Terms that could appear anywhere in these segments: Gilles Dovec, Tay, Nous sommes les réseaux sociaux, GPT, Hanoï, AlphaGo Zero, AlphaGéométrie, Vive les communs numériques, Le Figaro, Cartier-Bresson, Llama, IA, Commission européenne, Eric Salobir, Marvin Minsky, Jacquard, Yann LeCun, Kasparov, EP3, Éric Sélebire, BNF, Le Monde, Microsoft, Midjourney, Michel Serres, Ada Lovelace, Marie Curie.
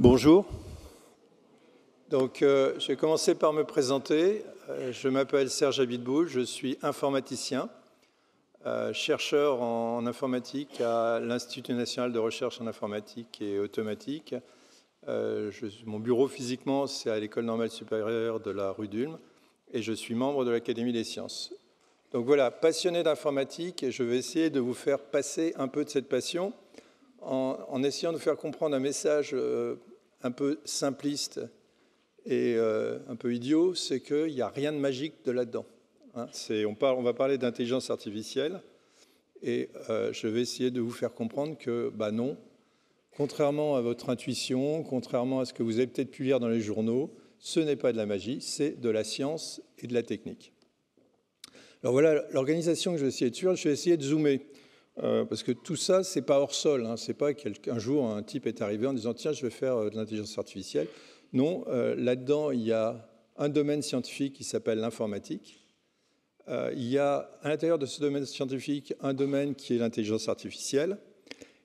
Bonjour. Donc, je vais commencer par me présenter. Je m'appelle Serge Abiteboul, je suis informaticien, chercheur en informatique à l'Institut national de recherche en informatique et automatique. Mon bureau physiquement, c'est à l'École normale supérieure de la rue d'Ulm et je suis membre de l'Académie des sciences. Donc voilà, passionné d'informatique, et je vais essayer de vous faire passer un peu de cette passion en essayant de vous faire comprendre un message un peu simpliste et un peu idiot, c'est qu'il n'y a rien de magique de là-dedans. Hein, on va parler d'intelligence artificielle, et je vais essayer de vous faire comprendre que, bah non, contrairement à votre intuition, contrairement à ce que vous avez peut-être pu lire dans les journaux, ce n'est pas de la magie, c'est de la science et de la technique. Alors voilà l'organisation que je vais essayer de suivre, je vais essayer de zoomer. Parce que tout ça, ce n'est pas hors sol, hein. Ce n'est pas qu'un jour, un type est arrivé en disant « Tiens, je vais faire de l'intelligence artificielle ». Non, là-dedans, il y a un domaine scientifique qui s'appelle l'informatique. Il y a, à l'intérieur de ce domaine scientifique, un domaine qui est l'intelligence artificielle.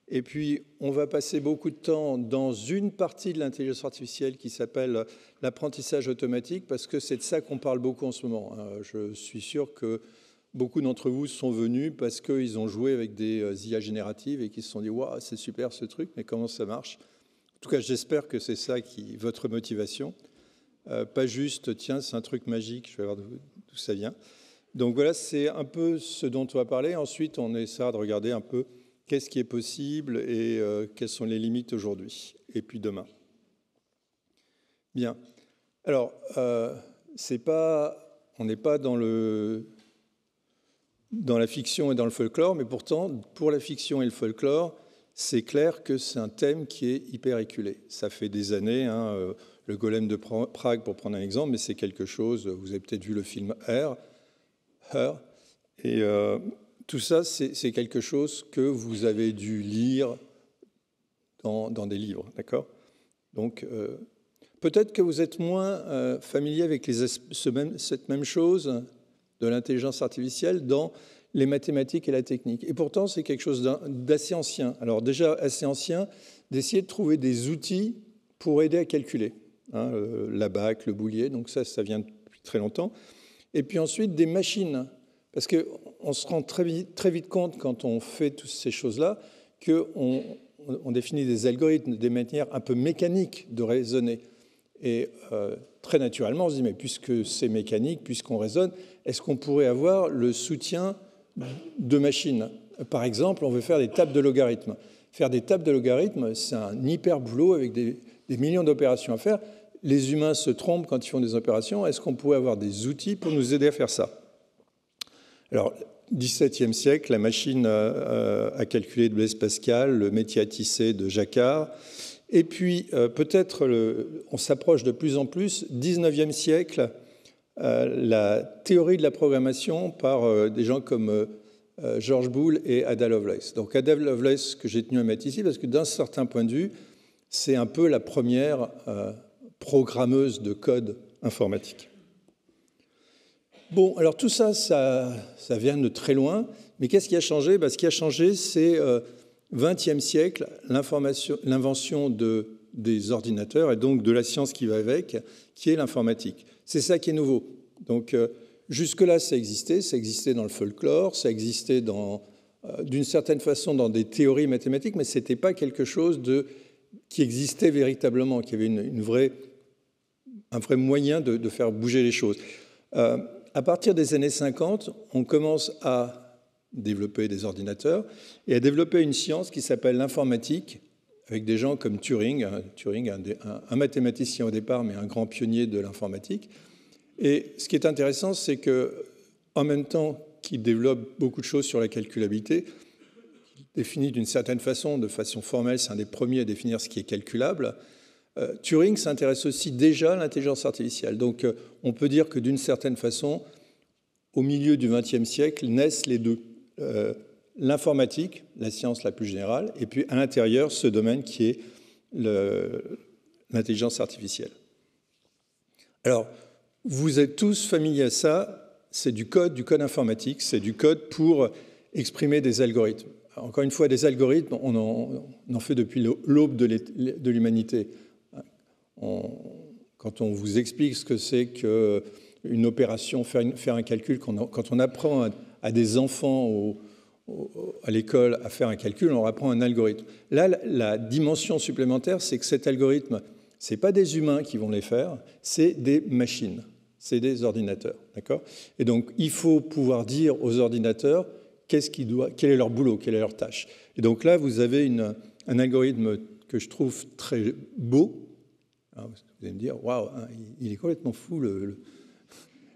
Et puis, on va passer beaucoup de temps dans une partie de l'intelligence artificielle qui s'appelle l'apprentissage automatique, parce que c'est de ça qu'on parle beaucoup en ce moment. Je suis sûr que beaucoup d'entre vous sont venus parce qu'ils ont joué avec des IA génératives et qui se sont dit « Waouh, c'est super ce truc, mais comment ça marche ?» En tout cas, j'espère que c'est ça qui votre motivation. Pas juste « Tiens, c'est un truc magique, je vais voir d'où ça vient. » Donc voilà, c'est un peu ce dont on va parler. Ensuite, on essaiera de regarder un peu qu'est-ce qui est possible et quelles sont les limites aujourd'hui et puis demain. Bien. Alors, on n'est pas dans la fiction et dans le folklore, mais pourtant, pour la fiction et le folklore, c'est clair que c'est un thème qui est hyper éculé. Ça fait des années, hein, le golem de Prague, pour prendre un exemple, mais c'est quelque chose, vous avez peut-être vu le film Her, et tout ça, c'est quelque chose que vous avez dû lire dans des livres, d'accord? Donc, peut-être que vous êtes moins familier avec cette même chose de l'intelligence artificielle dans les mathématiques et la technique. Et pourtant, c'est quelque chose d'assez ancien. Alors déjà assez ancien, d'essayer de trouver des outils pour aider à calculer. Hein, la BAC, le boulier, donc ça vient depuis très longtemps. Et puis ensuite, des machines. Parce qu'on se rend très vite compte, quand on fait toutes ces choses-là, qu'on définit des algorithmes, des manières un peu mécaniques de raisonner. Et très naturellement, on se dit, mais puisque c'est mécanique, puisqu'on raisonne, est-ce qu'on pourrait avoir le soutien de machines? Par exemple, on veut faire des tables de logarithmes. Faire des tables de logarithmes, c'est un hyper boulot avec des millions d'opérations à faire. Les humains se trompent quand ils font des opérations. Est-ce qu'on pourrait avoir des outils pour nous aider à faire ça? Alors, XVIIe siècle, la machine à calculer de Blaise Pascal, le métier à tisser de Jacquard. Et puis, peut-être, on s'approche de plus en plus, 19e siècle, la théorie de la programmation par des gens comme George Boole et Ada Lovelace. Donc, Ada Lovelace, que j'ai tenu à mettre ici, parce que d'un certain point de vue, c'est un peu la première programmeuse de code informatique. Bon, alors tout ça, ça vient de très loin, mais qu'est-ce qui a changé? Ce qui a changé, c'est... 20e siècle, l'invention des ordinateurs et donc de la science qui va avec, qui est l'informatique. C'est ça qui est nouveau. Donc jusque-là, ça existait dans le folklore, ça existait d'une certaine façon dans des théories mathématiques, mais ce n'était pas quelque chose qui existait véritablement, qui avait un vrai moyen de faire bouger les choses. À partir des années 50, on commence à développer des ordinateurs, et a développé une science qui s'appelle l'informatique, avec des gens comme Turing, un mathématicien au départ, mais un grand pionnier de l'informatique. Et ce qui est intéressant, c'est qu'en même temps qu'il développe beaucoup de choses sur la calculabilité, il définit d'une certaine façon, de façon formelle, c'est un des premiers à définir ce qui est calculable, Turing s'intéresse aussi déjà à l'intelligence artificielle. Donc on peut dire que d'une certaine façon, au milieu du XXe siècle, naissent les deux. L'informatique, la science la plus générale, et puis à l'intérieur, ce domaine qui est l'intelligence artificielle. Alors, vous êtes tous familiers à ça, c'est du code informatique, c'est du code pour exprimer des algorithmes. Encore une fois, des algorithmes, on en fait depuis l'aube de l'humanité. quand on vous explique ce que c'est qu'une opération, faire un calcul, quand on apprend à des enfants à l'école à faire un calcul, on leur apprend un algorithme. Là, la dimension supplémentaire, c'est que cet algorithme, ce n'est pas des humains qui vont les faire, c'est des machines, c'est des ordinateurs. Et donc, il faut pouvoir dire aux ordinateurs quel est leur boulot, quelle est leur tâche. Et donc là, vous avez un algorithme que je trouve très beau. Alors, vous allez me dire, waouh, il est complètement fou.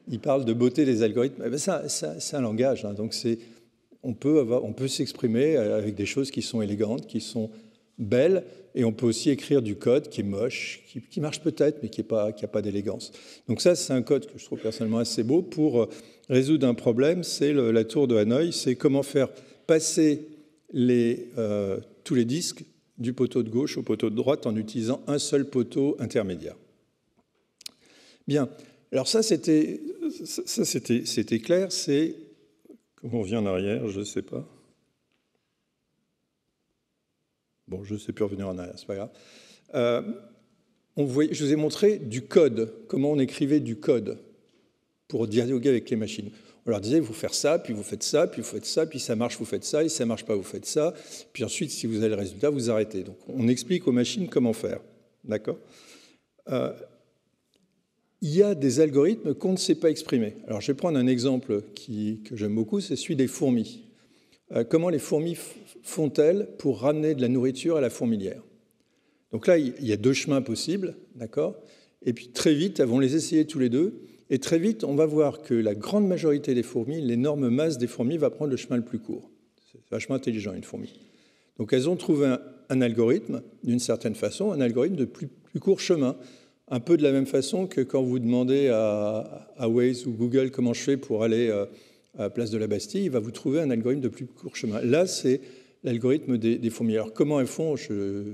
Il parle de beauté des algorithmes. Eh bien, c'est un langage. Donc on peut s'exprimer avec des choses qui sont élégantes, qui sont belles, et on peut aussi écrire du code qui est moche, qui marche peut-être, mais qui n'a pas d'élégance. Donc ça, c'est un code que je trouve personnellement assez beau pour résoudre un problème. C'est la tour de Hanoï, c'est comment faire passer tous les disques du poteau de gauche au poteau de droite en utilisant un seul poteau intermédiaire. Bien, alors ça, c'était clair, c'est... Comment on revient en arrière, je ne sais pas. Bon, je ne sais plus revenir en arrière, c'est pas grave. Je vous ai montré du code, comment on écrivait du code pour dialoguer avec les machines. On leur disait, vous faites ça, puis vous faites ça, puis vous faites ça, puis ça marche, vous faites ça, et ça ne marche pas, vous faites ça. Puis ensuite, si vous avez le résultat, vous arrêtez. Donc, on explique aux machines comment faire. D'accord ? Il y a des algorithmes qu'on ne sait pas exprimer. Alors, je vais prendre un exemple que j'aime beaucoup, c'est celui des fourmis. Comment les fourmis font-elles pour ramener de la nourriture à la fourmilière? Donc là, il y a deux chemins possibles, d'accord? Et puis très vite, elles vont les essayer tous les deux, et très vite, on va voir que la grande majorité des fourmis, l'énorme masse des fourmis, va prendre le chemin le plus court. C'est vachement intelligent, une fourmi. Donc elles ont trouvé un algorithme, d'une certaine façon, un algorithme de plus court chemin, un peu de la même façon que quand vous demandez à Waze ou Google comment je fais pour aller à Place de la Bastille, il va vous trouver un algorithme de plus court chemin. Là, c'est l'algorithme des fourmis. Alors, comment elles font? Je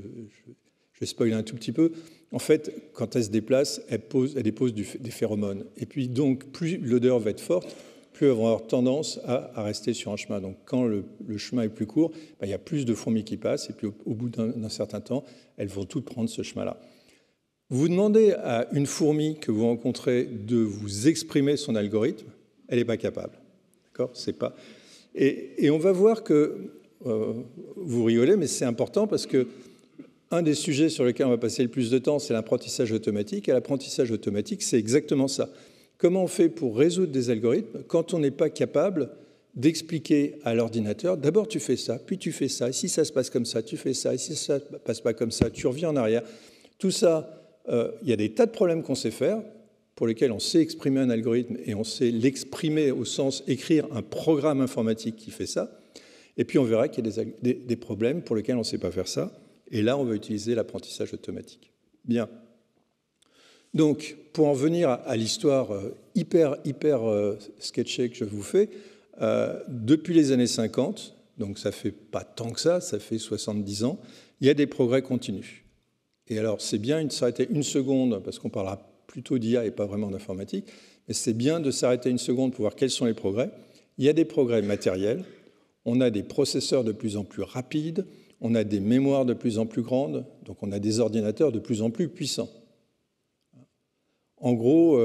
spoil un tout petit peu. En fait, quand elles se déplacent, elles déposent des phéromones. Et puis, donc, plus l'odeur va être forte, plus elles vont avoir tendance à rester sur un chemin. Donc, quand le chemin est plus court, ben, il y a plus de fourmis qui passent. Et puis, au bout d'un certain temps, elles vont toutes prendre ce chemin-là. Vous demandez à une fourmi que vous rencontrez de vous exprimer son algorithme, elle n'est pas capable. D'accord ? C'est pas... Et on va voir que, vous rigolez, mais c'est important parce que un des sujets sur lesquels on va passer le plus de temps, c'est l'apprentissage automatique. Et l'apprentissage automatique, c'est exactement ça. Comment on fait pour résoudre des algorithmes quand on n'est pas capable d'expliquer à l'ordinateur, d'abord tu fais ça, puis tu fais ça, et si ça se passe comme ça, tu fais ça, et si ça ne passe pas comme ça, tu reviens en arrière. Tout ça... Il y a des tas de problèmes qu'on sait faire, pour lesquels on sait exprimer un algorithme et on sait l'exprimer au sens écrire un programme informatique qui fait ça. Et puis on verra qu'il y a des problèmes pour lesquels on ne sait pas faire ça. Et là, on va utiliser l'apprentissage automatique. Bien. Donc, pour en venir à l'histoire hyper sketchée que je vous fais, depuis les années 50, donc ça ne fait pas tant que ça fait 70 ans, il y a des progrès continus. Et alors, c'est bien de s'arrêter une seconde, parce qu'on parlera plutôt d'IA et pas vraiment d'informatique, mais c'est bien de s'arrêter une seconde pour voir quels sont les progrès. Il y a des progrès matériels, on a des processeurs de plus en plus rapides, on a des mémoires de plus en plus grandes, donc on a des ordinateurs de plus en plus puissants. En gros,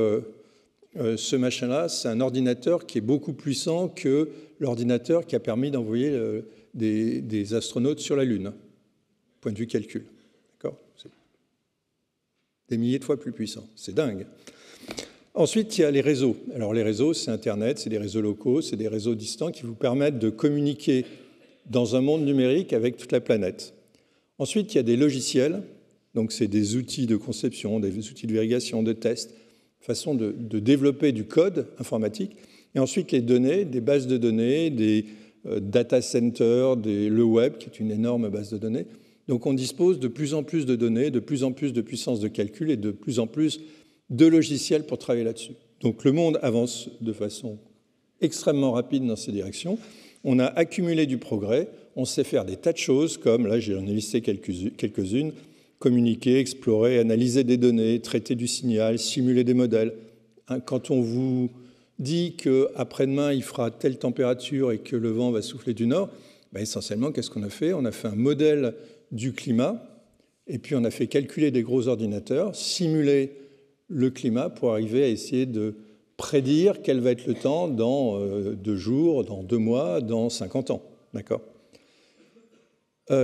ce machin-là, c'est un ordinateur qui est beaucoup plus puissant que l'ordinateur qui a permis d'envoyer des astronautes sur la Lune, point de vue calcul. Des milliers de fois plus puissants. C'est dingue. Ensuite, il y a les réseaux. Alors les réseaux, c'est Internet, c'est des réseaux locaux, c'est des réseaux distants qui vous permettent de communiquer dans un monde numérique avec toute la planète. Ensuite, il y a des logiciels. Donc c'est des outils de conception, des outils de vérification, de test, façon de développer du code informatique. Et ensuite, les données, des bases de données, des data centers, le web, qui est une énorme base de données. Donc on dispose de plus en plus de données, de plus en plus de puissance de calcul et de plus en plus de logiciels pour travailler là-dessus. Donc le monde avance de façon extrêmement rapide dans ces directions. On a accumulé du progrès, on sait faire des tas de choses comme, là j'en ai listé quelques-unes, communiquer, explorer, analyser des données, traiter du signal, simuler des modèles. Quand on vous dit qu'après-demain il fera telle température et que le vent va souffler du nord, essentiellement qu'est-ce qu'on a fait ? On a fait un modèle du climat Et puis on a fait calculer des gros ordinateurs, simuler le climat pour arriver à essayer de prédire quel va être le temps dans 2 jours, dans 2 mois, dans 50 ans. D'accord ?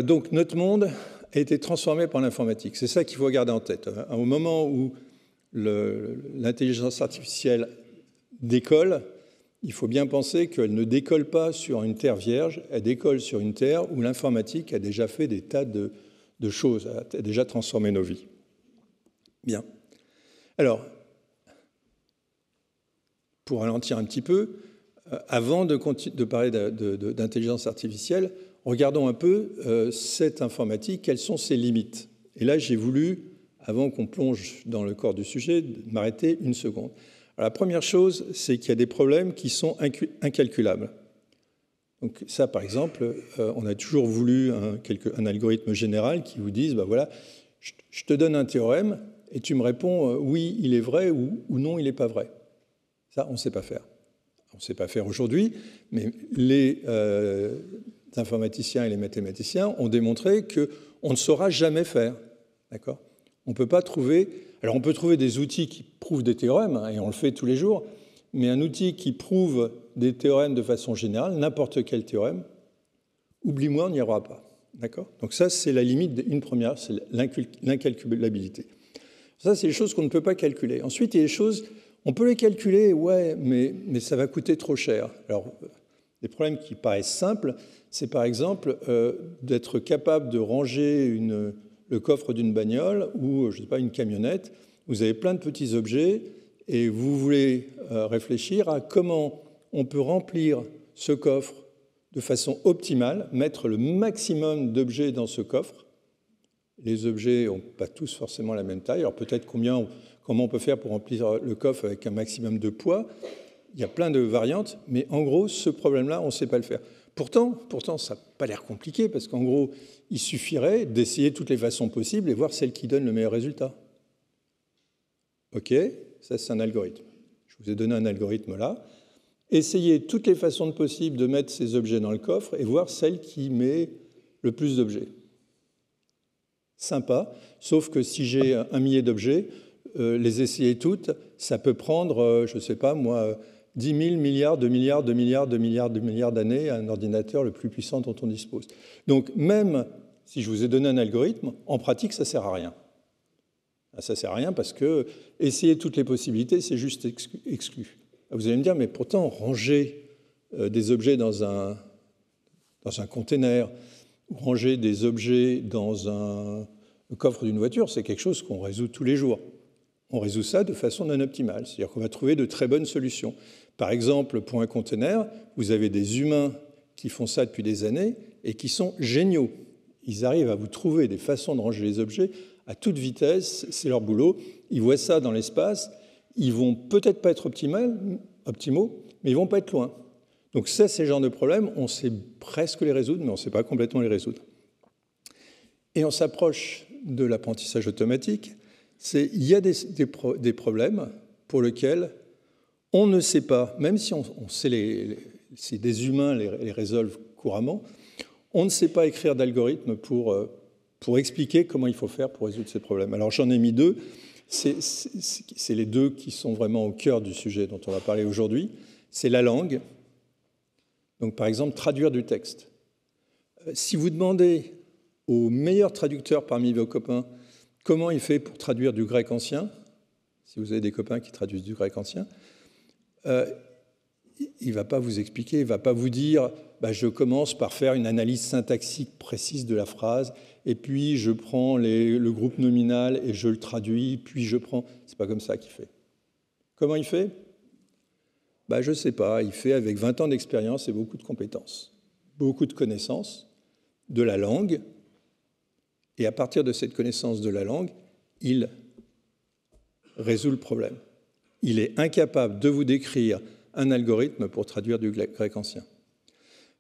Donc notre monde a été transformé par l'informatique. C'est ça qu'il faut garder en tête. Au moment où l'intelligence artificielle décolle, il faut bien penser qu'elle ne décolle pas sur une terre vierge, elle décolle sur une terre où l'informatique a déjà fait des tas de choses, a déjà transformé nos vies. Bien. Alors, pour ralentir un petit peu, avant de parler d'intelligence artificielle, regardons un peu cette informatique, quelles sont ses limites. Et là, j'ai voulu, avant qu'on plonge dans le corps du sujet, m'arrêter une seconde. Alors, la première chose, c'est qu'il y a des problèmes qui sont incalculables. Donc ça, par exemple, on a toujours voulu un algorithme général qui vous dise, ben voilà, je te donne un théorème et tu me réponds oui, il est vrai ou non, il n'est pas vrai. Ça, on ne sait pas faire. On ne sait pas faire aujourd'hui, mais les informaticiens et les mathématiciens ont démontré qu'on ne saura jamais faire. D'accord ? On ne peut pas trouver... Alors, on peut trouver des outils qui prouvent des théorèmes, hein, et on le fait tous les jours, mais un outil qui prouve des théorèmes de façon générale, n'importe quel théorème, oublie-moi, on n'y arrivera pas. D'accord ? Donc ça, c'est la limite d'une première, c'est l'incalculabilité. Ça, c'est les choses qu'on ne peut pas calculer. Ensuite, il y a les choses... On peut les calculer, ouais, mais ça va coûter trop cher. Alors, des problèmes qui paraissent simples, c'est par exemple d'être capable de ranger le coffre d'une bagnole ou, je ne sais pas, une camionnette. Vous avez plein de petits objets et vous voulez réfléchir à comment on peut remplir ce coffre de façon optimale, mettre le maximum d'objets dans ce coffre. Les objets n'ont pas tous forcément la même taille. Alors, peut-être comment on peut faire pour remplir le coffre avec un maximum de poids. Il y a plein de variantes, mais en gros, ce problème-là, on ne sait pas le faire. Pourtant ça n'a pas l'air compliqué, parce qu'en gros, il suffirait d'essayer toutes les façons possibles et voir celle qui donne le meilleur résultat. OK, ça, c'est un algorithme. Je vous ai donné un algorithme là. Essayez toutes les façons possibles de mettre ces objets dans le coffre et voir celle qui met le plus d'objets. Sympa, sauf que si j'ai 1 millier d'objets... les essayer toutes, ça peut prendre, je ne sais pas moi, 10 000 milliards de milliards de milliards de milliards de milliards d'années à un ordinateur le plus puissant dont on dispose. Donc même si je vous ai donné un algorithme, en pratique, ça ne sert à rien. Ça ne sert à rien parce que essayer toutes les possibilités, c'est juste exclu. Vous allez me dire, mais pourtant, ranger des objets dans un container, ou ranger des objets dans le coffre d'une voiture, c'est quelque chose qu'on résout tous les jours. On résout ça de façon non optimale, c'est-à-dire qu'on va trouver de très bonnes solutions. Par exemple, pour un conteneur, vous avez des humains qui font ça depuis des années et qui sont géniaux. Ils arrivent à vous trouver des façons de ranger les objets à toute vitesse, c'est leur boulot. Ils voient ça dans l'espace, ils ne vont peut-être pas être optimaux, mais ils ne vont pas être loin. Donc ça, c'est le genre de problème, on sait presque les résoudre, mais on ne sait pas complètement les résoudre. Et on s'approche de l'apprentissage automatique. Il y a des problèmes pour lesquels on ne sait pas, même si on sait si des humains les résolvent couramment, on ne sait pas écrire d'algorithme pour expliquer comment il faut faire pour résoudre ces problèmes. Alors j'en ai mis 2, c'est les 2 qui sont vraiment au cœur du sujet dont on va parler aujourd'hui, c'est la langue, donc par exemple traduire du texte. Si vous demandez au meilleur traducteur parmi vos copains comment il fait pour traduire du grec ancien, si vous avez des copains qui traduisent du grec ancien, il ne va pas vous expliquer, il ne va pas vous dire « je commence par faire une analyse syntaxique précise de la phrase, et puis je prends le groupe nominal et je le traduis, puis je prends... » Ce n'est pas comme ça qu'il fait. Comment il fait ? Je ne sais pas, il fait avec 20 ans d'expérience et beaucoup de compétences, beaucoup de connaissances de la langue. Et à partir de cette connaissance de la langue, il résout le problème. Il est incapable de vous décrire un algorithme pour traduire du grec ancien.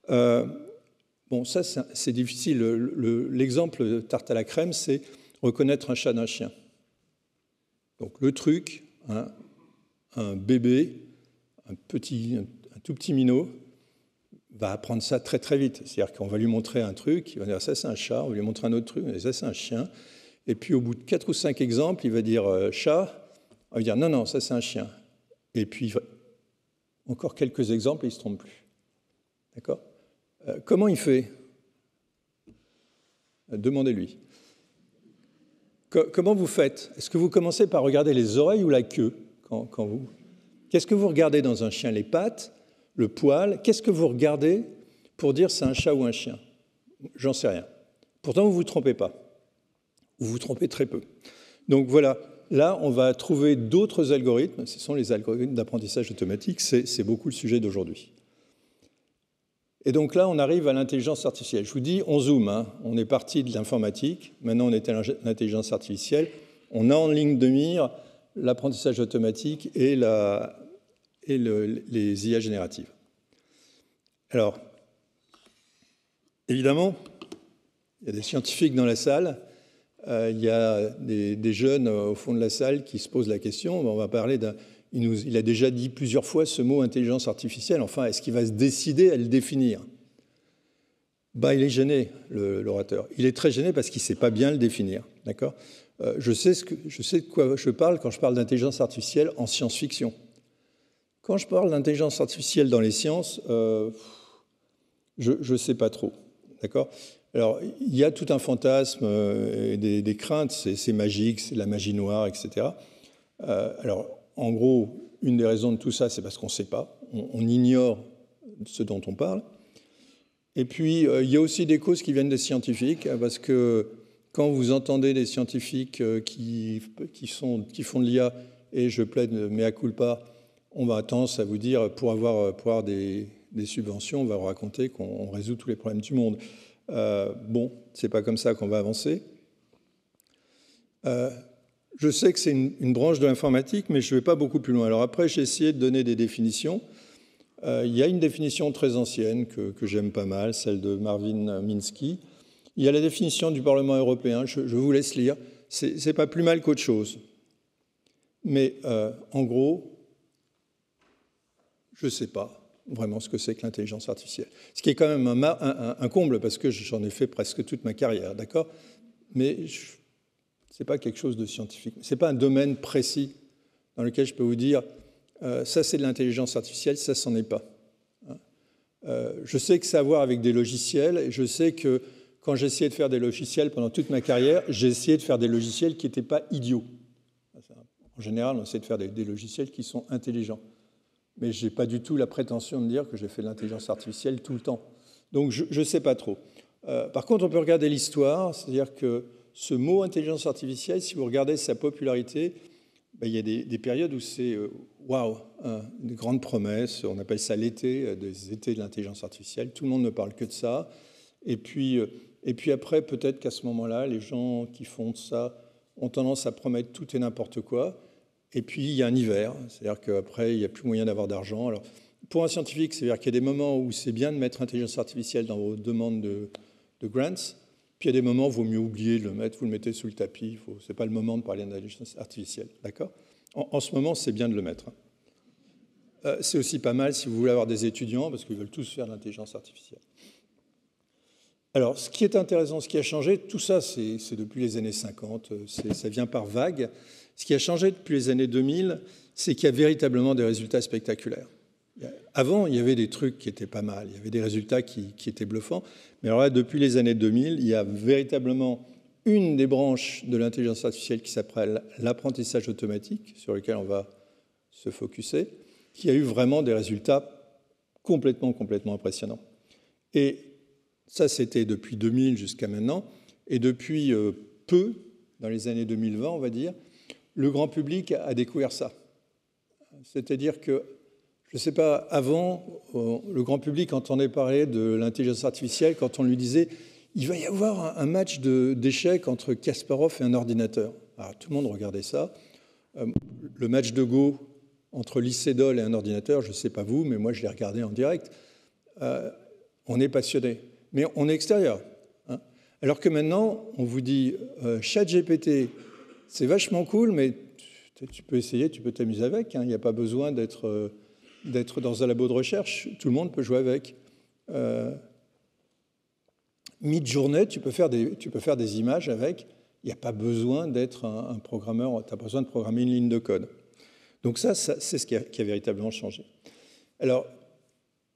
Bon, ça, c'est difficile. L'exemple tarte à la crème, c'est reconnaître un chat d'un chien. Donc le truc, un bébé, un tout petit minot, va apprendre ça très très vite. C'est-à-dire qu'on va lui montrer un truc, il va dire ça c'est un chat, on va lui montrer un autre truc, on va dire ça c'est un chien. Et puis, au bout de 4 ou 5 exemples, il va dire « chat », il va dire « non, non, ça c'est un chien ». Et puis, encore quelques exemples, et il ne se trompe plus. D'accord ? Comment il fait ? Demandez-lui. Comment vous faites ? Est-ce que vous commencez par regarder les oreilles ou la queue quand vous... Qu'est-ce que vous regardez dans un chien ? Les pattes, le poil. Qu'est-ce que vous regardez pour dire c'est un chat ou un chien ? J'en sais rien. Pourtant, vous ne vous trompez pas. Vous vous trompez très peu. Donc voilà, là, on va trouver d'autres algorithmes. Ce sont les algorithmes d'apprentissage automatique. C'est beaucoup le sujet d'aujourd'hui. Et donc là, on arrive à l'intelligence artificielle. Je vous dis, on zoome, hein. On est parti de l'informatique. Maintenant, on est à l'intelligence artificielle. On a en ligne de mire l'apprentissage automatique et les IA génératives. Alors, évidemment, il y a des scientifiques dans la salle, il y a des jeunes au fond de la salle qui se posent la question. On va parler d'un... Il a déjà dit plusieurs fois ce mot intelligence artificielle. Enfin, est-ce qu'il va se décider à le définir ? Il est gêné, l'orateur. Il est très gêné parce qu'il ne sait pas bien le définir. D'accord ? Je sais de quoi je parle quand je parle d'intelligence artificielle en science-fiction. Quand je parle d'intelligence artificielle dans les sciences, je ne sais pas trop. D'accord ? Alors, il y a tout un fantasme, et des craintes, c'est magique, c'est la magie noire, etc. Alors, en gros, une des raisons de tout ça, c'est parce qu'on ne sait pas, on ignore ce dont on parle. Et puis, il y a aussi des causes qui viennent des scientifiques, parce que quand vous entendez des scientifiques qui font de l'IA, et je plaide mea culpa, on va tendance à vous dire, pour avoir des subventions, on va vous raconter qu'on résout tous les problèmes du monde. Bon, ce n'est pas comme ça qu'on va avancer. Je sais que c'est une branche de l'informatique, mais je ne vais pas beaucoup plus loin. Alors après, j'ai essayé de donner des définitions. Il y a une définition très ancienne que j'aime pas mal, celle de Marvin Minsky. Il y a la définition du Parlement européen, je vous laisse lire. C'est pas plus mal qu'autre chose. Mais en gros, je ne sais pas vraiment ce que c'est que l'intelligence artificielle. Ce qui est quand même un comble, parce que j'en ai fait presque toute ma carrière, d'accord ? Mais... Ce n'est pas quelque chose de scientifique. Ce n'est pas un domaine précis dans lequel je peux vous dire ça, c'est de l'intelligence artificielle, ça, c'en est pas. Je sais que ça a à voir avec des logiciels, et je sais que quand j'essayais de faire des logiciels pendant toute ma carrière, j'ai essayé de faire des logiciels qui n'étaient pas idiots. En général, on essaie de faire des logiciels qui sont intelligents. Mais je n'ai pas du tout la prétention de dire que j'ai fait de l'intelligence artificielle tout le temps. Donc, je ne sais pas trop. Par contre, on peut regarder l'histoire, c'est-à-dire que ce mot intelligence artificielle, si vous regardez sa popularité, ben, il y a des périodes où c'est waouh, des grandes promesses, on appelle ça l'été, des étés de l'intelligence artificielle, tout le monde ne parle que de ça. Et puis après, peut-être qu'à ce moment-là, les gens qui font ça ont tendance à promettre tout et n'importe quoi. Et puis il y a un hiver, c'est-à-dire qu'après, il n'y a plus moyen d'avoir d'argent. Alors, pour un scientifique, c'est-à-dire qu'il y a des moments où c'est bien de mettre intelligence artificielle dans vos demandes de grants. Puis il y a des moments où il vaut mieux oublier de le mettre, vous le mettez sous le tapis, ce n'est pas le moment de parler d'intelligence artificielle, d'accord ? En ce moment, c'est bien de le mettre. C'est aussi pas mal si vous voulez avoir des étudiants, parce qu'ils veulent tous faire de l'intelligence artificielle. Alors, ce qui est intéressant, ce qui a changé, tout ça, c'est depuis les années 50, ça vient par vagues. Ce qui a changé depuis les années 2000, c'est qu'il y a véritablement des résultats spectaculaires. Avant, il y avait des trucs qui étaient pas mal, il y avait des résultats qui étaient bluffants. Mais alors là, depuis les années 2000, il y a véritablement une des branches de l'intelligence artificielle qui s'appelle l'apprentissage automatique, sur lequel on va se focuser, qui a eu vraiment des résultats complètement impressionnants. Et ça, c'était depuis 2000 jusqu'à maintenant. Et depuis peu, dans les années 2020, on va dire, le grand public a découvert ça. C'est-à-dire que je ne sais pas, avant, le grand public entendait parler de l'intelligence artificielle quand on lui disait « il va y avoir un match d'échecs entre Kasparov et un ordinateur ». Alors tout le monde regardait ça. Le match de Go entre Lee Sedol et un ordinateur, je ne sais pas vous, mais moi je l'ai regardé en direct. On est passionné, mais on est extérieur. Hein. Alors que maintenant, on vous dit « ChatGPT, c'est vachement cool, mais tu peux essayer, tu peux t'amuser avec, hein. Il n'y a pas besoin d'être... d'être dans un labo de recherche, tout le monde peut jouer avec. Midjourney, tu peux faire des images avec, Il n'y a pas besoin d'être un programmeur, tu n'as pas besoin de programmer une ligne de code. Donc ça c'est ce qui a véritablement changé. Alors,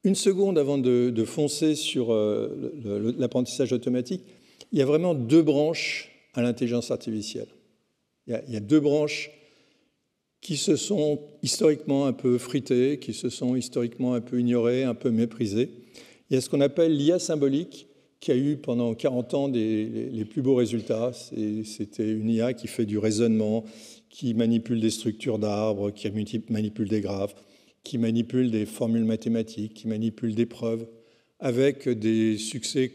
une seconde avant de foncer sur l'apprentissage automatique, il y a vraiment deux branches à l'intelligence artificielle. Il y a deux branches qui se sont historiquement un peu fritées, qui se sont historiquement un peu ignorées, un peu méprisées. Il y a ce qu'on appelle l'IA symbolique, qui a eu pendant 40 ans les plus beaux résultats. C'était une IA qui fait du raisonnement, qui manipule des structures d'arbres, qui manipule des graphes, qui manipule des formules mathématiques, qui manipule des preuves, avec des succès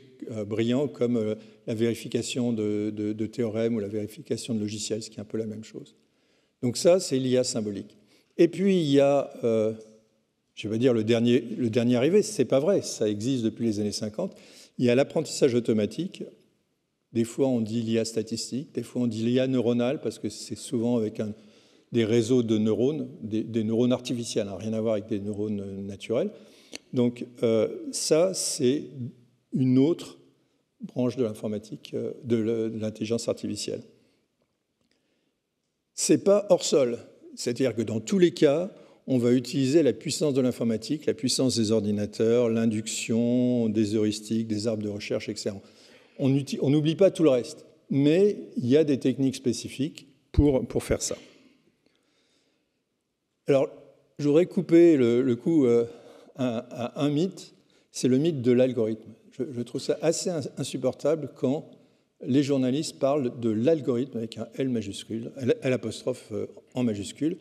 brillants comme la vérification de théorèmes ou la vérification de logiciels, ce qui est un peu la même chose. Donc ça, c'est l'IA symbolique. Et puis, il y a, je vais dire, le dernier arrivé, c'est pas vrai, ça existe depuis les années 50, il y a l'apprentissage automatique. Des fois, on dit l'IA statistique, des fois, on dit l'IA neuronale, parce que c'est souvent avec des réseaux de neurones, des neurones artificiels, hein, rien à voir avec des neurones naturels. Donc ça, c'est une autre branche de l'informatique, de l'intelligence artificielle. Ce n'est pas hors sol, c'est-à-dire que dans tous les cas, on va utiliser la puissance de l'informatique, la puissance des ordinateurs, l'induction, des heuristiques, des arbres de recherche, etc. On n'oublie pas tout le reste, mais il y a des techniques spécifiques pour faire ça. Alors, je voudrais couper le coup à un mythe, c'est le mythe de l'algorithme. Je trouve ça assez insupportable quand les journalistes parlent de l'algorithme avec un L majuscule, L apostrophe en majuscule,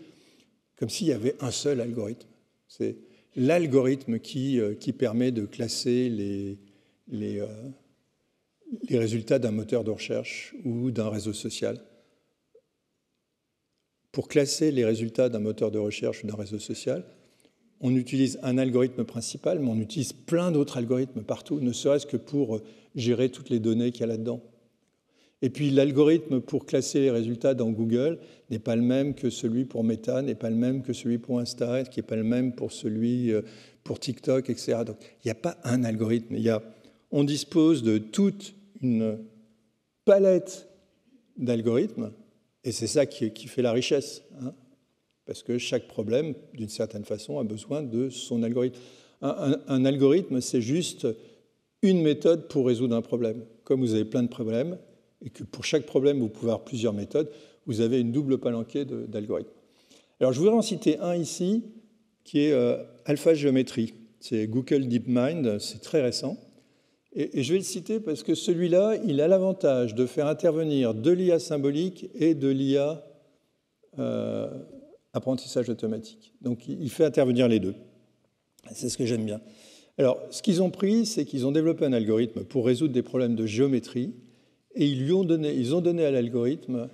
comme s'il y avait un seul algorithme. C'est l'algorithme qui permet de classer les résultats d'un moteur de recherche ou d'un réseau social. Pour classer les résultats d'un moteur de recherche ou d'un réseau social, on utilise un algorithme principal, mais on utilise plein d'autres algorithmes partout, ne serait-ce que pour gérer toutes les données qu'il y a là-dedans. Et puis l'algorithme pour classer les résultats dans Google n'est pas le même que celui pour Meta, n'est pas le même que celui pour Insta, qui n'est pas le même pour celui pour TikTok, etc. Donc il n'y a pas un algorithme. On dispose de toute une palette d'algorithmes. Et c'est ça qui fait la richesse, hein, parce que chaque problème, d'une certaine façon, a besoin de son algorithme. Un algorithme, c'est juste une méthode pour résoudre un problème. Comme vous avez plein de problèmes, et que pour chaque problème, vous pouvez avoir plusieurs méthodes, vous avez une double palanquée d'algorithmes. Alors, je voudrais en citer un ici, qui est AlphaGéométrie. C'est Google DeepMind, c'est très récent. Et je vais le citer parce que celui-là, il a l'avantage de faire intervenir de l'IA symbolique et de l'IA apprentissage automatique. Donc, il fait intervenir les deux. C'est ce que j'aime bien. Alors, ce qu'ils ont pris, c'est qu'ils ont développé un algorithme pour résoudre des problèmes de géométrie et ils ont donné à l'algorithme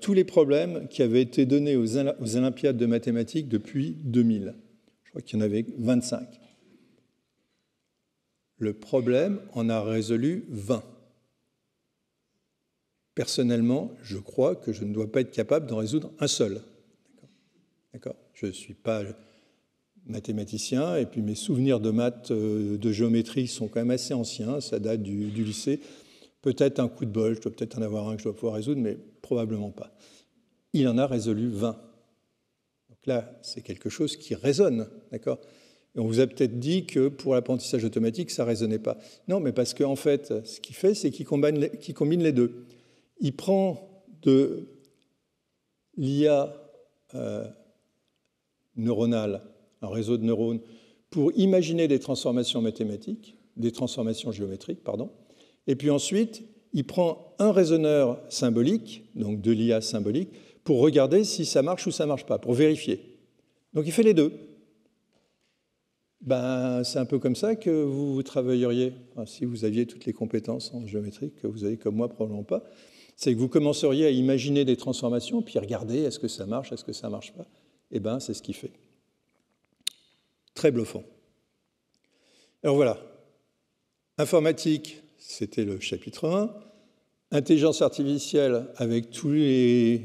tous les problèmes qui avaient été donnés aux Olympiades de mathématiques depuis 2000. Je crois qu'il y en avait 25. Le problème en a résolu 20. Personnellement, je crois que je ne dois pas être capable d'en résoudre un seul. D'accord. Je ne suis pas mathématicien, et puis mes souvenirs de maths, de géométrie sont quand même assez anciens, ça date du lycée. Peut-être un coup de bol, je dois peut-être en avoir un que je dois pouvoir résoudre, mais probablement pas. Il en a résolu 20. Donc là, c'est quelque chose qui résonne, d'accord ? Et on vous a peut-être dit que pour l'apprentissage automatique, ça ne raisonnait pas. Non, mais parce qu'en fait, ce qu'il fait, c'est qu'il combine les deux. Il prend de l'IA neuronale, un réseau de neurones, pour imaginer des transformations mathématiques, des transformations géométriques, pardon. Et puis ensuite, il prend un raisonneur symbolique, donc de l'IA symbolique, pour regarder si ça marche ou ça ne marche pas, pour vérifier. Donc il fait les deux. Ben, c'est un peu comme ça que vous travailleriez, enfin, si vous aviez toutes les compétences en géométrie que vous avez comme moi, probablement pas. C'est que vous commenceriez à imaginer des transformations, puis regarder est-ce que ça marche, est-ce que ça ne marche pas. Eh bien, c'est ce qu'il fait. Très bluffant. Alors voilà, informatique, c'était le chapitre 1. Intelligence artificielle, avec tous les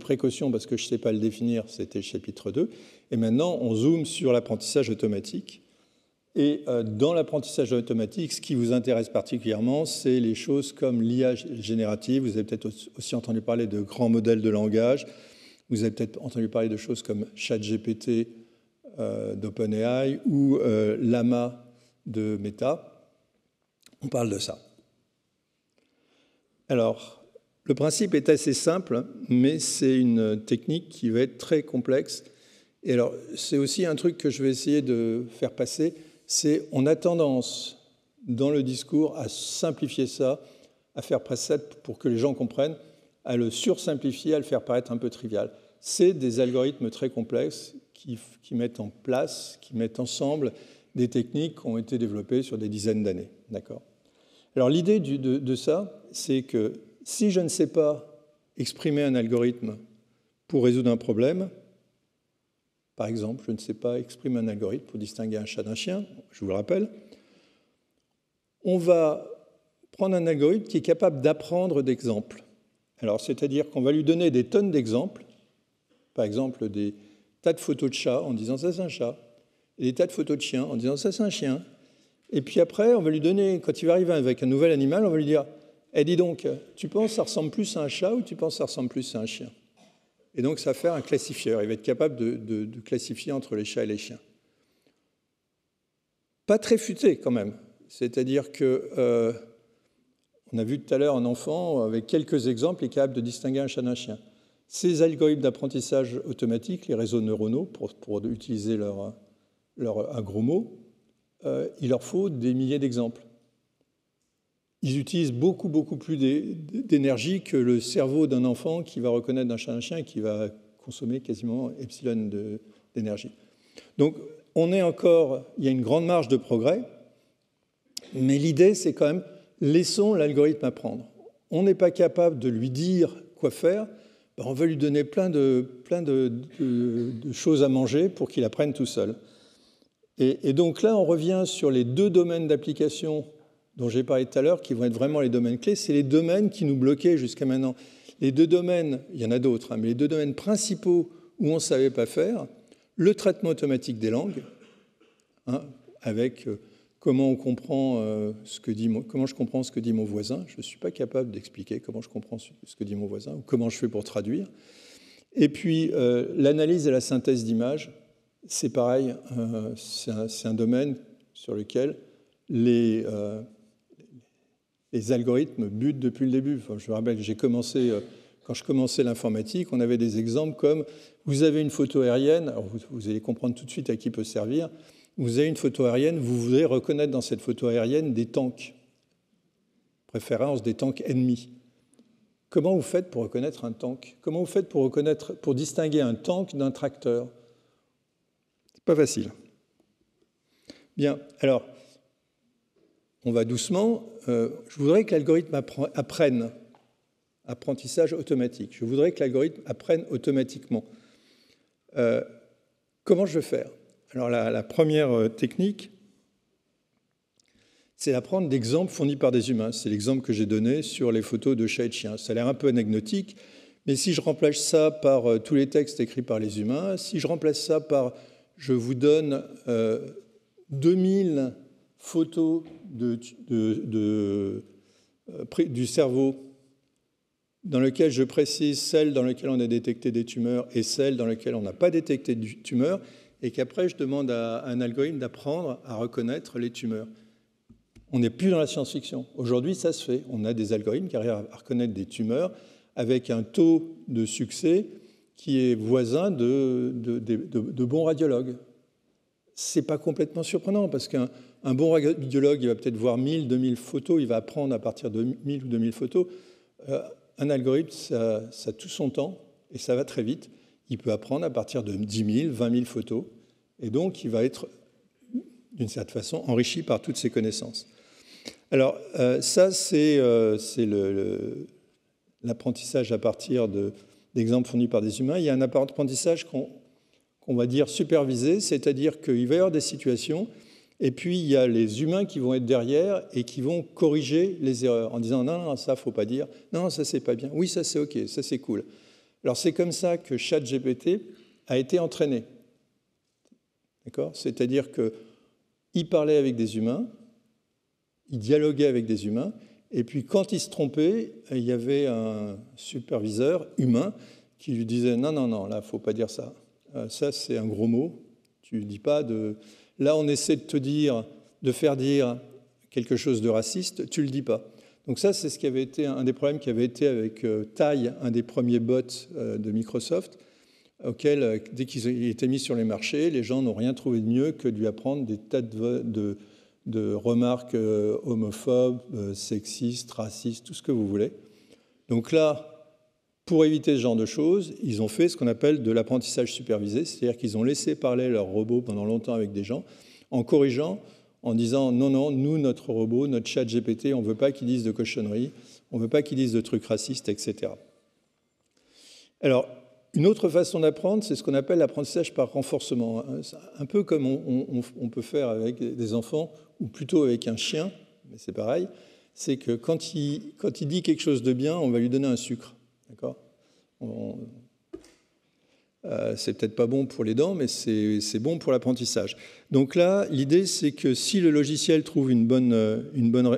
précautions, parce que je ne sais pas le définir, c'était le chapitre 2. Et maintenant, on zoome sur l'apprentissage automatique. Et dans l'apprentissage automatique, ce qui vous intéresse particulièrement, c'est les choses comme l'IA générative. Vous avez peut-être aussi entendu parler de grands modèles de langage. Vous avez peut-être entendu parler de choses comme ChatGPT d'OpenAI ou Llama de Meta. On parle de ça. Alors, le principe est assez simple, mais c'est une technique qui va être très complexe. Et alors, c'est aussi un truc que je vais essayer de faire passer, c'est on a tendance dans le discours à simplifier ça, à faire passer pour que les gens comprennent, à le sursimplifier, à le faire paraître un peu trivial. C'est des algorithmes très complexes qui mettent en place, qui mettent ensemble des techniques qui ont été développées sur des dizaines d'années. D'accord. Alors l'idée de ça, c'est que si je ne sais pas exprimer un algorithme pour résoudre un problème, par exemple, je ne sais pas exprimer un algorithme pour distinguer un chat d'un chien, je vous le rappelle. On va prendre un algorithme qui est capable d'apprendre d'exemples. Alors, c'est-à-dire qu'on va lui donner des tonnes d'exemples, par exemple des tas de photos de chats en disant ça c'est un chat, et des tas de photos de chiens en disant ça c'est un chien. Et puis après, on va lui donner, quand il va arriver avec un nouvel animal, on va lui dire eh, dis donc, tu penses ça ressemble plus à un chat ou tu penses ça ressemble plus à un chien ? Et donc, ça va faire un classifieur. Il va être capable de classifier entre les chats et les chiens. Pas très futé, quand même. C'est-à-dire que, on a vu tout à l'heure un enfant, avec quelques exemples, est capable de distinguer un chat d'un chien. Ces algorithmes d'apprentissage automatique, les réseaux neuronaux, pour utiliser un gros mot, il leur faut des milliers d'exemples. Ils utilisent beaucoup, beaucoup plus d'énergie que le cerveau d'un enfant qui va reconnaître un chat, un chien, et qui va consommer quasiment epsilon d'énergie. Donc, on est encore... Il y a une grande marge de progrès, mais l'idée, c'est quand même, laissons l'algorithme apprendre. On n'est pas capable de lui dire quoi faire, ben on va lui donner plein de choses à manger pour qu'il apprenne tout seul. Et donc là, on revient sur les deux domaines d'application dont j'ai parlé tout à l'heure, qui vont être vraiment les domaines clés, c'est les domaines qui nous bloquaient jusqu'à maintenant. Les deux domaines, il y en a d'autres, hein, mais les deux domaines principaux où on ne savait pas faire, le traitement automatique des langues, hein, avec comment on comprend ce que dit comment je comprends ce que dit mon voisin, je ne suis pas capable d'expliquer comment je comprends ce que dit mon voisin, ou comment je fais pour traduire. Et puis, l'analyse et la synthèse d'images, c'est pareil, c'est un domaine sur lequel les algorithmes butent depuis le début. Enfin, je me rappelle que quand je commençais l'informatique, on avait des exemples comme vous avez une photo aérienne, alors vous allez comprendre tout de suite à qui peut servir, vous avez une photo aérienne, vous voulez reconnaître dans cette photo aérienne des tanks, préférence des tanks ennemis. Comment vous faites pour reconnaître un tank? Comment vous faites pour distinguer un tank d'un tracteur? C'est pas facile. Bien, alors... On va doucement. Je voudrais que l'algorithme apprenne. Apprentissage automatique. Je voudrais que l'algorithme apprenne automatiquement. Comment je vais faire? Alors, la première technique, c'est d'apprendre d'exemples fournis par des humains. C'est l'exemple que j'ai donné sur les photos de chats et de chiens. Ça a l'air un peu anecdotique, mais si je remplace ça par tous les textes écrits par les humains, si je remplace ça par je vous donne 2000 photos du cerveau dans lequel je précise celle dans laquelle on a détecté des tumeurs et celle dans laquelle on n'a pas détecté de tumeurs, et qu'après je demande à un algorithme d'apprendre à reconnaître les tumeurs. On n'est plus dans la science-fiction. Aujourd'hui, ça se fait. On a des algorithmes qui arrivent à reconnaître des tumeurs avec un taux de succès qui est voisin de bons radiologues. Ce n'est pas complètement surprenant parce qu'un bon radiologue, il va peut-être voir 1000, 2000 photos, il va apprendre à partir de 1000 ou 2000 photos. Un algorithme, ça a tout son temps et ça va très vite. Il peut apprendre à partir de 10 000, 20 000 photos et donc il va être, d'une certaine façon, enrichi par toutes ses connaissances. Alors ça, c'est l'apprentissage à partir d'exemples fournis par des humains. Il y a un apprentissage qu'on va dire supervisé, c'est-à-dire qu'il va y avoir des situations et puis il y a les humains qui vont être derrière et qui vont corriger les erreurs en disant non, non, ça, il ne faut pas dire, non, ça, c'est pas bien, oui, ça, c'est OK, ça, c'est cool. Alors, c'est comme ça que ChatGPT a été entraîné. D'accord ? C'est-à-dire que il parlait avec des humains, il dialoguait avec des humains, et puis quand il se trompait, il y avait un superviseur humain qui lui disait « Non, non, non, là, il ne faut pas dire ça. Ça, c'est un gros mot. Tu dis pas de... Là, on essaie de te dire, de faire dire quelque chose de raciste, tu ne le dis pas. » Donc ça, c'est ce qui avait été un des problèmes qui avait été avec Tay, un des premiers bots de Microsoft, auquel, dès qu'il était mis sur les marchés, les gens n'ont rien trouvé de mieux que de lui apprendre des tas de remarques homophobes, sexistes, racistes, tout ce que vous voulez. Donc là, pour éviter ce genre de choses, ils ont fait ce qu'on appelle de l'apprentissage supervisé, c'est-à-dire qu'ils ont laissé parler leur robot pendant longtemps avec des gens, en corrigeant, en disant « Non, non, nous, notre robot, notre chat GPT, on ne veut pas qu'il dise de cochonneries, on ne veut pas qu'il dise de trucs racistes, etc. » Alors, une autre façon d'apprendre, c'est ce qu'on appelle l'apprentissage par renforcement. Un peu comme on peut faire avec des enfants, ou plutôt avec un chien, mais c'est pareil, c'est que quand il dit quelque chose de bien, on va lui donner un sucre. D'accord ? C'est peut-être pas bon pour les dents, mais c'est bon pour l'apprentissage. Donc là, l'idée, c'est que si le logiciel trouve une bonne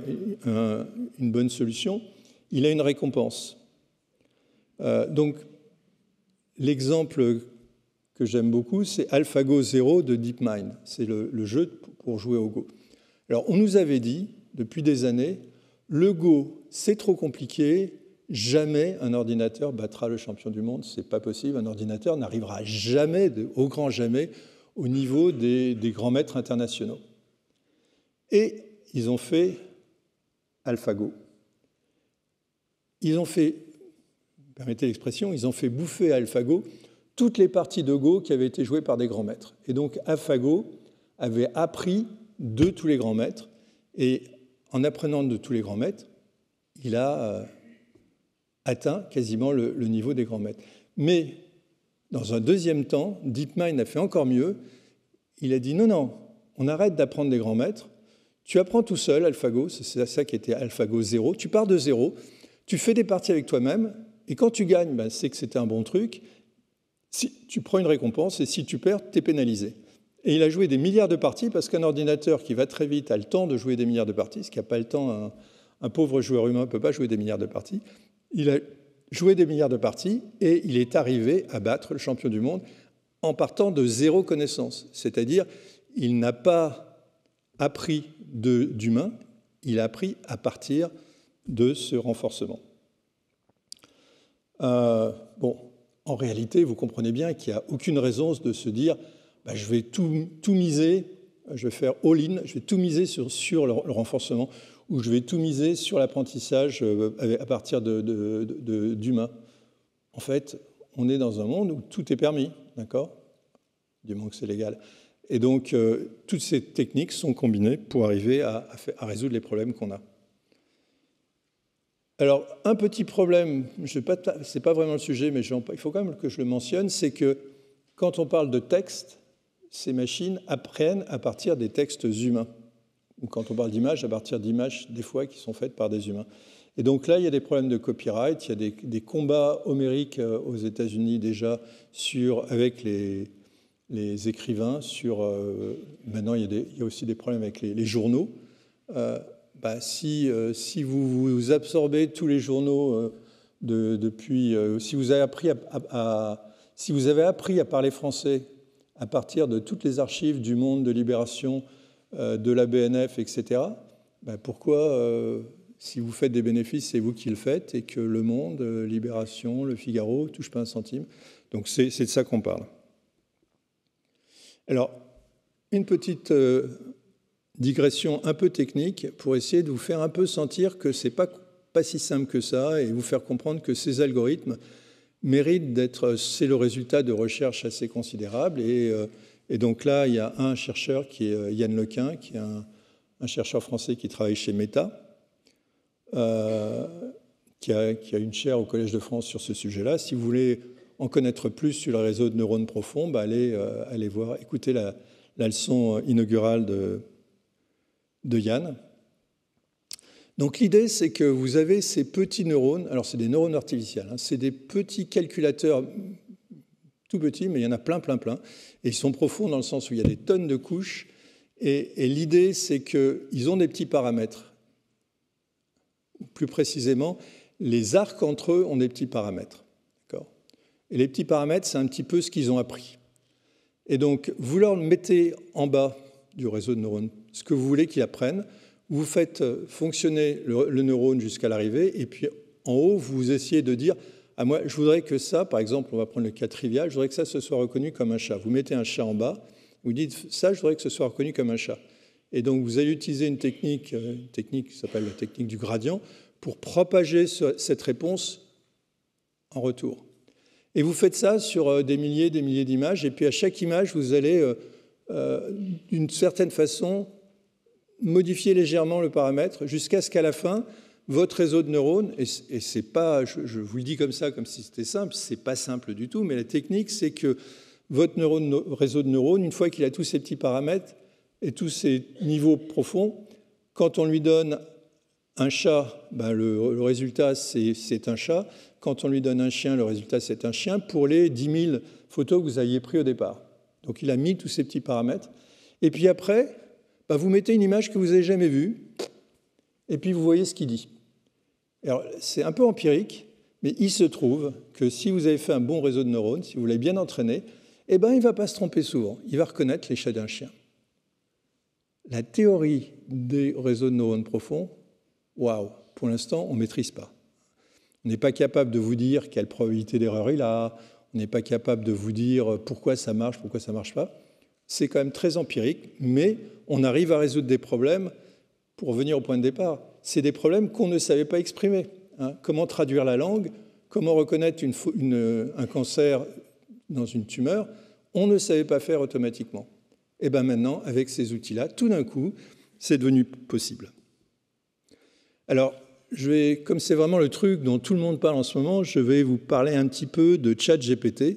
solution, il a une récompense. Donc, l'exemple que j'aime beaucoup, c'est AlphaGo Zero de DeepMind. C'est le jeu pour jouer au Go. Alors, on nous avait dit, depuis des années, le Go, c'est trop compliqué, jamais un ordinateur battra le champion du monde, c'est pas possible, un ordinateur n'arrivera jamais, au grand jamais, au niveau des grands maîtres internationaux. Et ils ont fait AlphaGo. Ils ont fait, permettez l'expression, ils ont fait bouffer à AlphaGo toutes les parties de Go qui avaient été jouées par des grands maîtres. Et donc AlphaGo avait appris de tous les grands maîtres, et en apprenant de tous les grands maîtres, il a atteint quasiment le niveau des grands maîtres. Mais dans un deuxième temps, DeepMind a fait encore mieux. Il a dit non, non, on arrête d'apprendre des grands maîtres. Tu apprends tout seul, AlphaGo, c'est ça qui était AlphaGo Zero. Tu pars de zéro, tu fais des parties avec toi-même, et quand tu gagnes, ben, c'est que c'était un bon truc. Si tu prends une récompense, et si tu perds, tu es pénalisé. Et il a joué des milliards de parties, parce qu'un ordinateur qui va très vite a le temps de jouer des milliards de parties, ce qui n'a pas le temps, un pauvre joueur humain ne peut pas jouer des milliards de parties. Il a joué des milliards de parties et il est arrivé à battre le champion du monde en partant de zéro connaissance. C'est-à-dire, il n'a pas appris d'humain, il a appris à partir de ce renforcement. Bon, en réalité, vous comprenez bien qu'il n'y a aucune raison de se dire bah, « je vais tout miser, je vais faire all-in, je vais tout miser sur le renforcement ». Où je vais tout miser sur l'apprentissage à partir d'humains. En fait, on est dans un monde où tout est permis, d'accord ? Du moins que c'est légal. Et donc, toutes ces techniques sont combinées pour arriver à résoudre les problèmes qu'on a. Alors, un petit problème, ce n'est pas vraiment le sujet, mais il faut quand même que je le mentionne, c'est que quand on parle de texte, ces machines apprennent à partir des textes humains. Ou quand on parle d'images, à partir d'images, des fois, qui sont faites par des humains. Et donc là, il y a des problèmes de copyright, il y a des combats homériques aux États-Unis déjà avec les écrivains. Maintenant, il y a aussi des problèmes avec les journaux. Si vous absorbez tous les journaux depuis... si vous avez appris à parler français à partir de toutes les archives du Monde, de Libération, de la BNF, etc., ben pourquoi, si vous faites des bénéfices, c'est vous qui le faites, et que Le Monde, Libération, Le Figaro, touche pas un centime. Donc c'est de ça qu'on parle. Alors, une petite digression un peu technique pour essayer de vous faire un peu sentir que c'est pas si simple que ça, et vous faire comprendre que ces algorithmes méritent d'être... C'est le résultat de recherches assez considérables, et donc là, il y a un chercheur qui est Yann LeCun, qui est un chercheur français qui travaille chez Meta, qui a une chaire au Collège de France sur ce sujet-là. Si vous voulez en connaître plus sur le réseau de neurones profonds, bah allez voir, écoutez la leçon inaugurale de Yann. Donc l'idée, c'est que vous avez ces petits neurones, alors c'est des neurones artificiels, hein, c'est des petits calculateurs tout petits, mais il y en a plein, plein, plein. Et ils sont profonds dans le sens où il y a des tonnes de couches Et l'idée, c'est qu'ils ont des petits paramètres. Plus précisément, les arcs entre eux ont des petits paramètres. Et les petits paramètres, c'est un petit peu ce qu'ils ont appris. Et donc, vous leur mettez en bas du réseau de neurones ce que vous voulez qu'ils apprennent, vous faites fonctionner le neurone jusqu'à l'arrivée, et puis en haut, vous essayez de dire « Ah, moi, je voudrais que ça, par exemple, on va prendre le cas trivial, je voudrais que ça se soit reconnu comme un chat. » Vous mettez un chat en bas, vous dites « Ça, je voudrais que ce soit reconnu comme un chat. » Et donc, vous allez utiliser une technique qui s'appelle la technique du gradient pour propager cette réponse en retour. Et vous faites ça sur des milliers d'images, et puis à chaque image, vous allez, d'une certaine façon, modifier légèrement le paramètre jusqu'à ce qu'à la fin, votre réseau de neurones, et c'est pas, je vous le dis comme ça, comme si c'était simple, c'est pas simple du tout, mais la technique, c'est que votre réseau de neurones, une fois qu'il a tous ces petits paramètres et tous ces niveaux profonds, quand on lui donne un chat, ben le résultat, c'est un chat. Quand on lui donne un chien, le résultat, c'est un chien, pour les 10 000 photos que vous aviez prises au départ. Donc, il a mis tous ces petits paramètres. Et puis après, ben vous mettez une image que vous n'avez jamais vue, et puis vous voyez ce qu'il dit. Alors, c'est un peu empirique, mais il se trouve que si vous avez fait un bon réseau de neurones, si vous l'avez bien entraîné, eh ben, il ne va pas se tromper souvent. Il va reconnaître les chats d'un chien. La théorie des réseaux de neurones profonds, waouh, pour l'instant, on ne maîtrise pas. On n'est pas capable de vous dire quelle probabilité d'erreur il a, on n'est pas capable de vous dire pourquoi ça marche pas. C'est quand même très empirique, mais on arrive à résoudre des problèmes, pour revenir au point de départ, c'est des problèmes qu'on ne savait pas exprimer. Hein. Comment traduire la langue, comment reconnaître un cancer dans une tumeur, on ne savait pas faire automatiquement. Et bien maintenant, avec ces outils-là, tout d'un coup, c'est devenu possible. Alors, comme c'est vraiment le truc dont tout le monde parle en ce moment, je vais vous parler un petit peu de ChatGPT,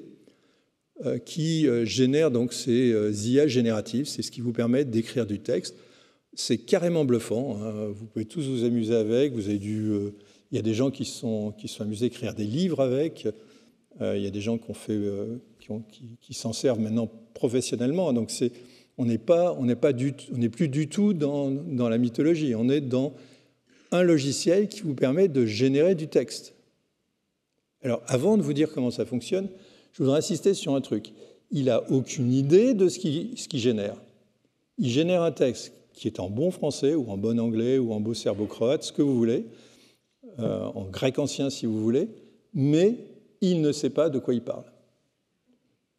qui génère donc ces IA génératives. C'est ce qui vous permet d'écrire du texte. C'est carrément bluffant. Hein. Vous pouvez tous vous amuser avec. Il y a des gens qui se sont amusés à écrire des livres avec. Il y a des gens qui s'en servent maintenant professionnellement. Donc on n'est plus du tout dans la mythologie. On est dans un logiciel qui vous permet de générer du texte. Alors, avant de vous dire comment ça fonctionne, je voudrais insister sur un truc. Il n'a aucune idée de ce qu'il génère. Il génère un texte qui est en bon français, ou en bon anglais, ou en beau serbo-croate, ce que vous voulez, en grec ancien si vous voulez, mais il ne sait pas de quoi il parle.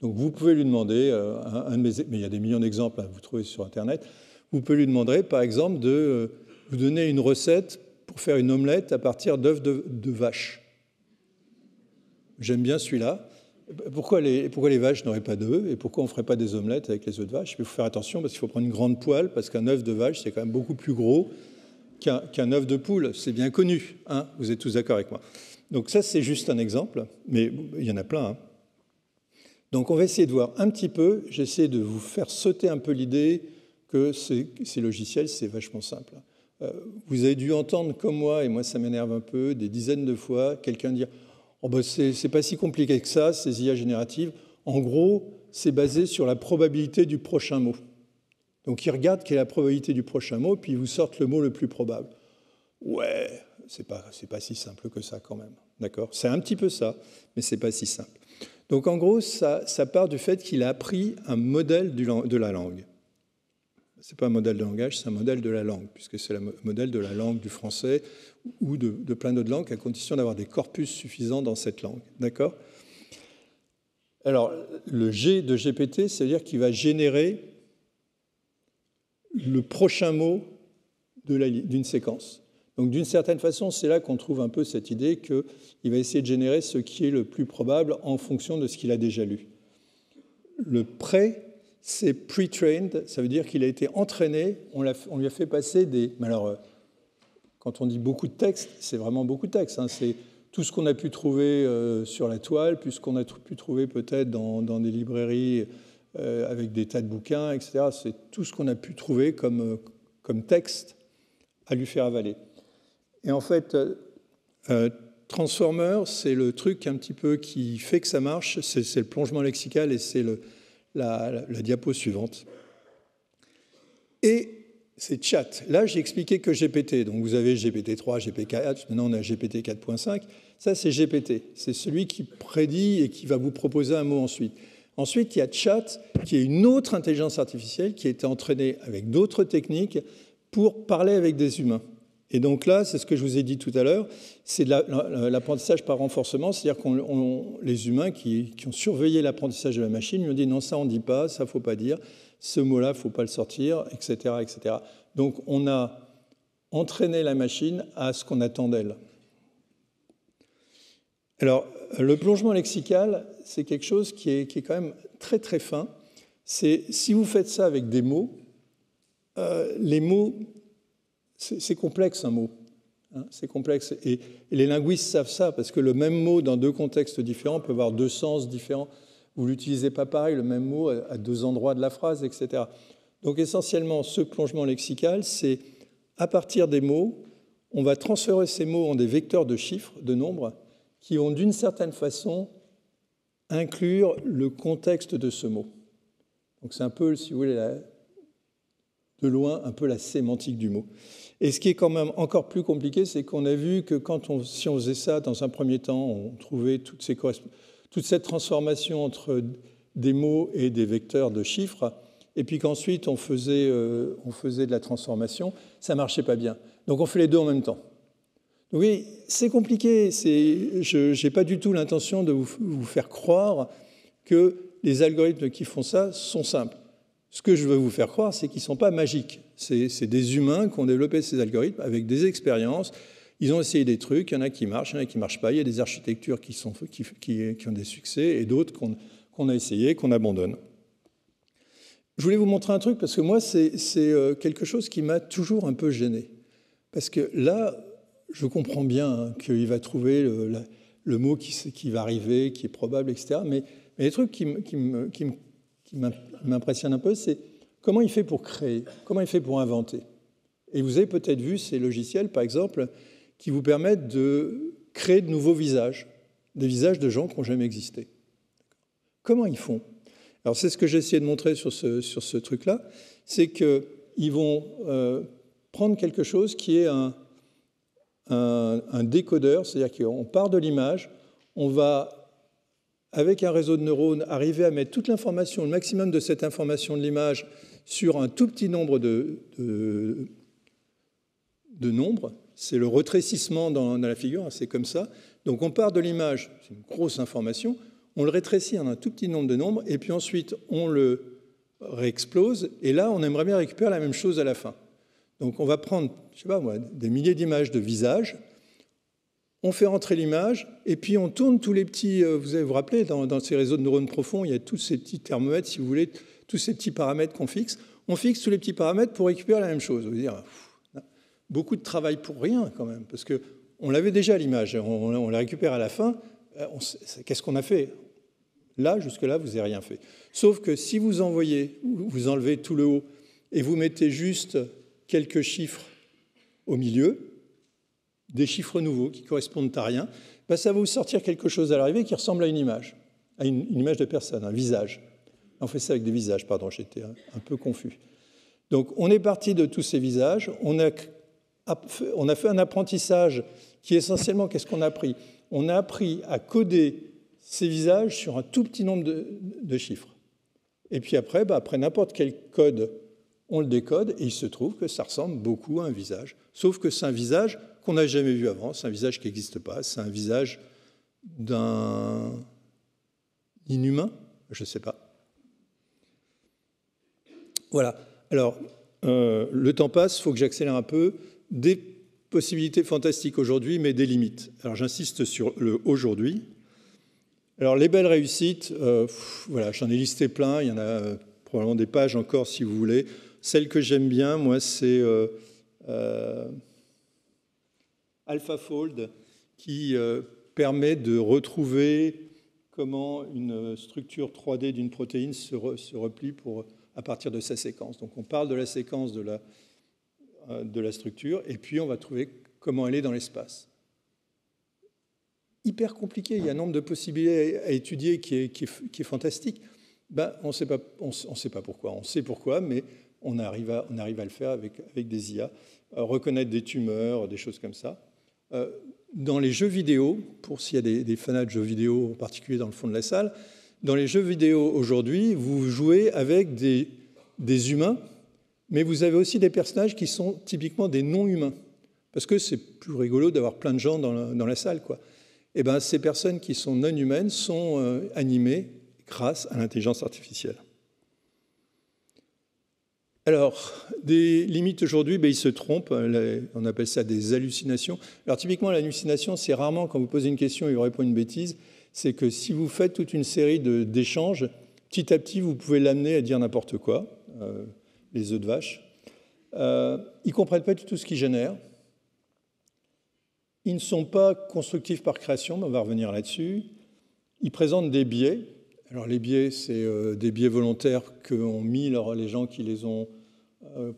Donc, vous pouvez lui demander, mais il y a des millions d'exemples à vous trouver sur Internet, vous pouvez lui demander, par exemple, de vous donner une recette pour faire une omelette à partir d'œufs de vache. J'aime bien celui-là. Pourquoi les vaches n'auraient pas d'œufs et pourquoi on ne ferait pas des omelettes avec les œufs de vache? Il faut faire attention parce qu'il faut prendre une grande poêle parce qu'un œuf de vache, c'est quand même beaucoup plus gros qu'un œuf de poule. C'est bien connu, hein? Vous êtes tous d'accord avec moi. Donc ça, c'est juste un exemple, mais il y en a plein. Hein? Donc on va essayer de voir un petit peu. J'essaie de vous faire sauter un peu l'idée que ces logiciels, c'est vachement simple. Vous avez dû entendre, comme moi, et moi ça m'énerve un peu, des dizaines de fois, quelqu'un dire « Oh ben c'est pas si compliqué que ça, ces IA génératives. En gros, c'est basé sur la probabilité du prochain mot. » Donc ils regardent quelle est la probabilité du prochain mot, puis ils vous sortent le mot le plus probable. Ouais, c'est pas si simple que ça quand même. D'accord? C'est un petit peu ça, mais c'est pas si simple. Donc en gros, ça part du fait qu'il a appris un modèle de la langue. Ce n'est pas un modèle de langage, c'est un modèle de la langue, puisque c'est le modèle de la langue du français ou de plein d'autres langues, à condition d'avoir des corpus suffisants dans cette langue. D'accord? Alors, le G de GPT, c'est-à-dire qu'il va générer le prochain mot d'une séquence. Donc, d'une certaine façon, c'est là qu'on trouve un peu cette idée qu'il va essayer de générer ce qui est le plus probable en fonction de ce qu'il a déjà lu. Le pré, c'est pre-trained, ça veut dire qu'il a été entraîné, on lui a fait passer des... Mais alors, quand on dit beaucoup de textes, c'est vraiment beaucoup de textes. Hein, c'est tout ce qu'on a pu trouver sur la toile, plus ce qu'on a pu trouver peut-être dans des librairies avec des tas de bouquins, etc. C'est tout ce qu'on a pu trouver comme texte à lui faire avaler. Et en fait, Transformer, c'est le truc un petit peu qui fait que ça marche, c'est le plongement lexical et c'est la diapo suivante. Et c'est chat. Là, j'ai expliqué que GPT. Donc, vous avez GPT-3, GPT-4, maintenant on a GPT 4.5. Ça, c'est GPT. C'est celui qui prédit et qui va vous proposer un mot ensuite. Ensuite, il y a chat, qui est une autre intelligence artificielle qui a été entraînée avec d'autres techniques pour parler avec des humains. Et donc là, c'est ce que je vous ai dit tout à l'heure, c'est l'apprentissage par renforcement, c'est-à-dire que les humains qui ont surveillé l'apprentissage de la machine lui ont dit « non, ça, on ne dit pas, ça, il ne faut pas dire, ce mot-là, il ne faut pas le sortir, etc. etc. » Donc, on a entraîné la machine à ce qu'on attend d'elle. Alors, le plongement lexical, c'est quelque chose qui est quand même très, très fin. C'est si vous faites ça avec des mots, les mots... C'est complexe, un mot. Hein, c'est complexe. Et les linguistes savent ça, parce que le même mot, dans deux contextes différents, peut avoir deux sens différents. Vous ne l'utilisez pas pareil, le même mot, à deux endroits de la phrase, etc. Donc, essentiellement, ce plongement lexical, c'est à partir des mots, on va transférer ces mots en des vecteurs de chiffres, de nombres, qui vont d'une certaine façon inclure le contexte de ce mot. Donc, c'est un peu, si vous voulez, de loin, un peu la sémantique du mot. Et ce qui est quand même encore plus compliqué, c'est qu'on a vu que si on faisait ça, dans un premier temps, on trouvait toute cette transformation entre des mots et des vecteurs de chiffres, et puis qu'ensuite, on faisait de la transformation, ça ne marchait pas bien. Donc, on fait les deux en même temps. Donc, oui, c'est compliqué. Je n'ai pas du tout l'intention de vous faire croire que les algorithmes qui font ça sont simples. Ce que je veux vous faire croire, c'est qu'ils ne sont pas magiques. C'est des humains qui ont développé ces algorithmes avec des expériences. Ils ont essayé des trucs, il y en a qui marchent, il y en a qui ne marchent pas. Il y a des architectures qui ont des succès et d'autres qu'on a essayé, qu'on abandonne. Je voulais vous montrer un truc parce que moi, c'est quelque chose qui m'a toujours un peu gêné. Parce que là, je comprends bien qu'il va trouver le mot qui va arriver, qui est probable, etc. Mais les trucs qui m'impressionne un peu, c'est comment il fait pour créer, comment il fait pour inventer. Et vous avez peut-être vu ces logiciels, par exemple, qui vous permettent de créer de nouveaux visages, des visages de gens qui n'ont jamais existé. Comment ils font? Alors, c'est ce que j'ai essayé de montrer sur ce truc-là, c'est qu'ils vont prendre quelque chose qui est un décodeur, c'est-à-dire qu'on part de l'image, on va... avec un réseau de neurones, arriver à mettre toute l'information, le maximum de cette information de l'image, sur un tout petit nombre de nombres. C'est le rétrécissement dans la figure, hein, c'est comme ça. Donc, on part de l'image, c'est une grosse information, on le rétrécit en un tout petit nombre de nombres, et puis ensuite, on le réexplose, et là, on aimerait bien récupérer la même chose à la fin. Donc, on va prendre, je sais pas moi, des milliers d'images de visages, on fait rentrer l'image, et puis on tourne tous les petits... Vous allez vous rappeler, dans ces réseaux de neurones profonds, il y a tous ces petits thermomètres, si vous voulez, tous ces petits paramètres qu'on fixe. On fixe tous les petits paramètres pour récupérer la même chose. Vous allez dire, beaucoup de travail pour rien, quand même, parce qu'on l'avait déjà, l'image. On la récupère à la fin. Qu'est-ce qu'on a fait? Là, jusque-là, vous n'avez rien fait. Sauf que si vous envoyez, vous enlevez tout le haut, et vous mettez juste quelques chiffres au milieu... des chiffres nouveaux qui correspondent à rien, ben ça va vous sortir quelque chose à l'arrivée qui ressemble à une image, une image de personne, un visage. On fait ça avec des visages, pardon, j'étais un peu confus. Donc, on est parti de tous ces visages, on a fait un apprentissage qui essentiellement, qu'est-ce qu'on a appris? On a appris à coder ces visages sur un tout petit nombre de chiffres. Et puis après, ben après n'importe quel code, on le décode et il se trouve que ça ressemble beaucoup à un visage. Sauf que c'est un visage qu'on n'a jamais vu avant, c'est un visage qui n'existe pas, c'est un visage d'un inhumain, je ne sais pas. Voilà, alors, le temps passe, il faut que j'accélère un peu. Des possibilités fantastiques aujourd'hui, mais des limites. Alors, j'insiste sur le aujourd'hui. Alors, les belles réussites, voilà, j'en ai listé plein, il y en a probablement des pages encore, si vous voulez. Celle que j'aime bien, moi, c'est... AlphaFold, qui permet de retrouver comment une structure 3D d'une protéine se replie à partir de sa séquence. Donc, on parle de la séquence de la structure, et puis on va trouver comment elle est dans l'espace. Hyper compliqué, il y a un nombre de possibilités à étudier qui est fantastique. Ben, on ne sait pas pourquoi, on sait pourquoi, mais on arrive à le faire avec des IA, reconnaître des tumeurs, des choses comme ça. Dans les jeux vidéo, pour s'il y a des fans de jeux vidéo, en particulier dans le fond de la salle, dans les jeux vidéo aujourd'hui, vous jouez avec des humains, mais vous avez aussi des personnages qui sont typiquement des non-humains, parce que c'est plus rigolo d'avoir plein de gens dans la salle, quoi. Et ben, ces personnes qui sont non-humaines sont animées grâce à l'intelligence artificielle. Alors, des limites aujourd'hui, ben, ils se trompent, on appelle ça des hallucinations. Alors typiquement, l'hallucination, c'est rarement quand vous posez une question et vous répond une bêtise, c'est que si vous faites toute une série d'échanges, petit à petit, vous pouvez l'amener à dire n'importe quoi, les œufs de vache. Ils ne comprennent pas du tout ce qu'ils génèrent. Ils ne sont pas constructifs par création, mais on va revenir là-dessus. Ils présentent des biais. Alors les biais, c'est des biais volontaires qu'ont mis les gens qui les ont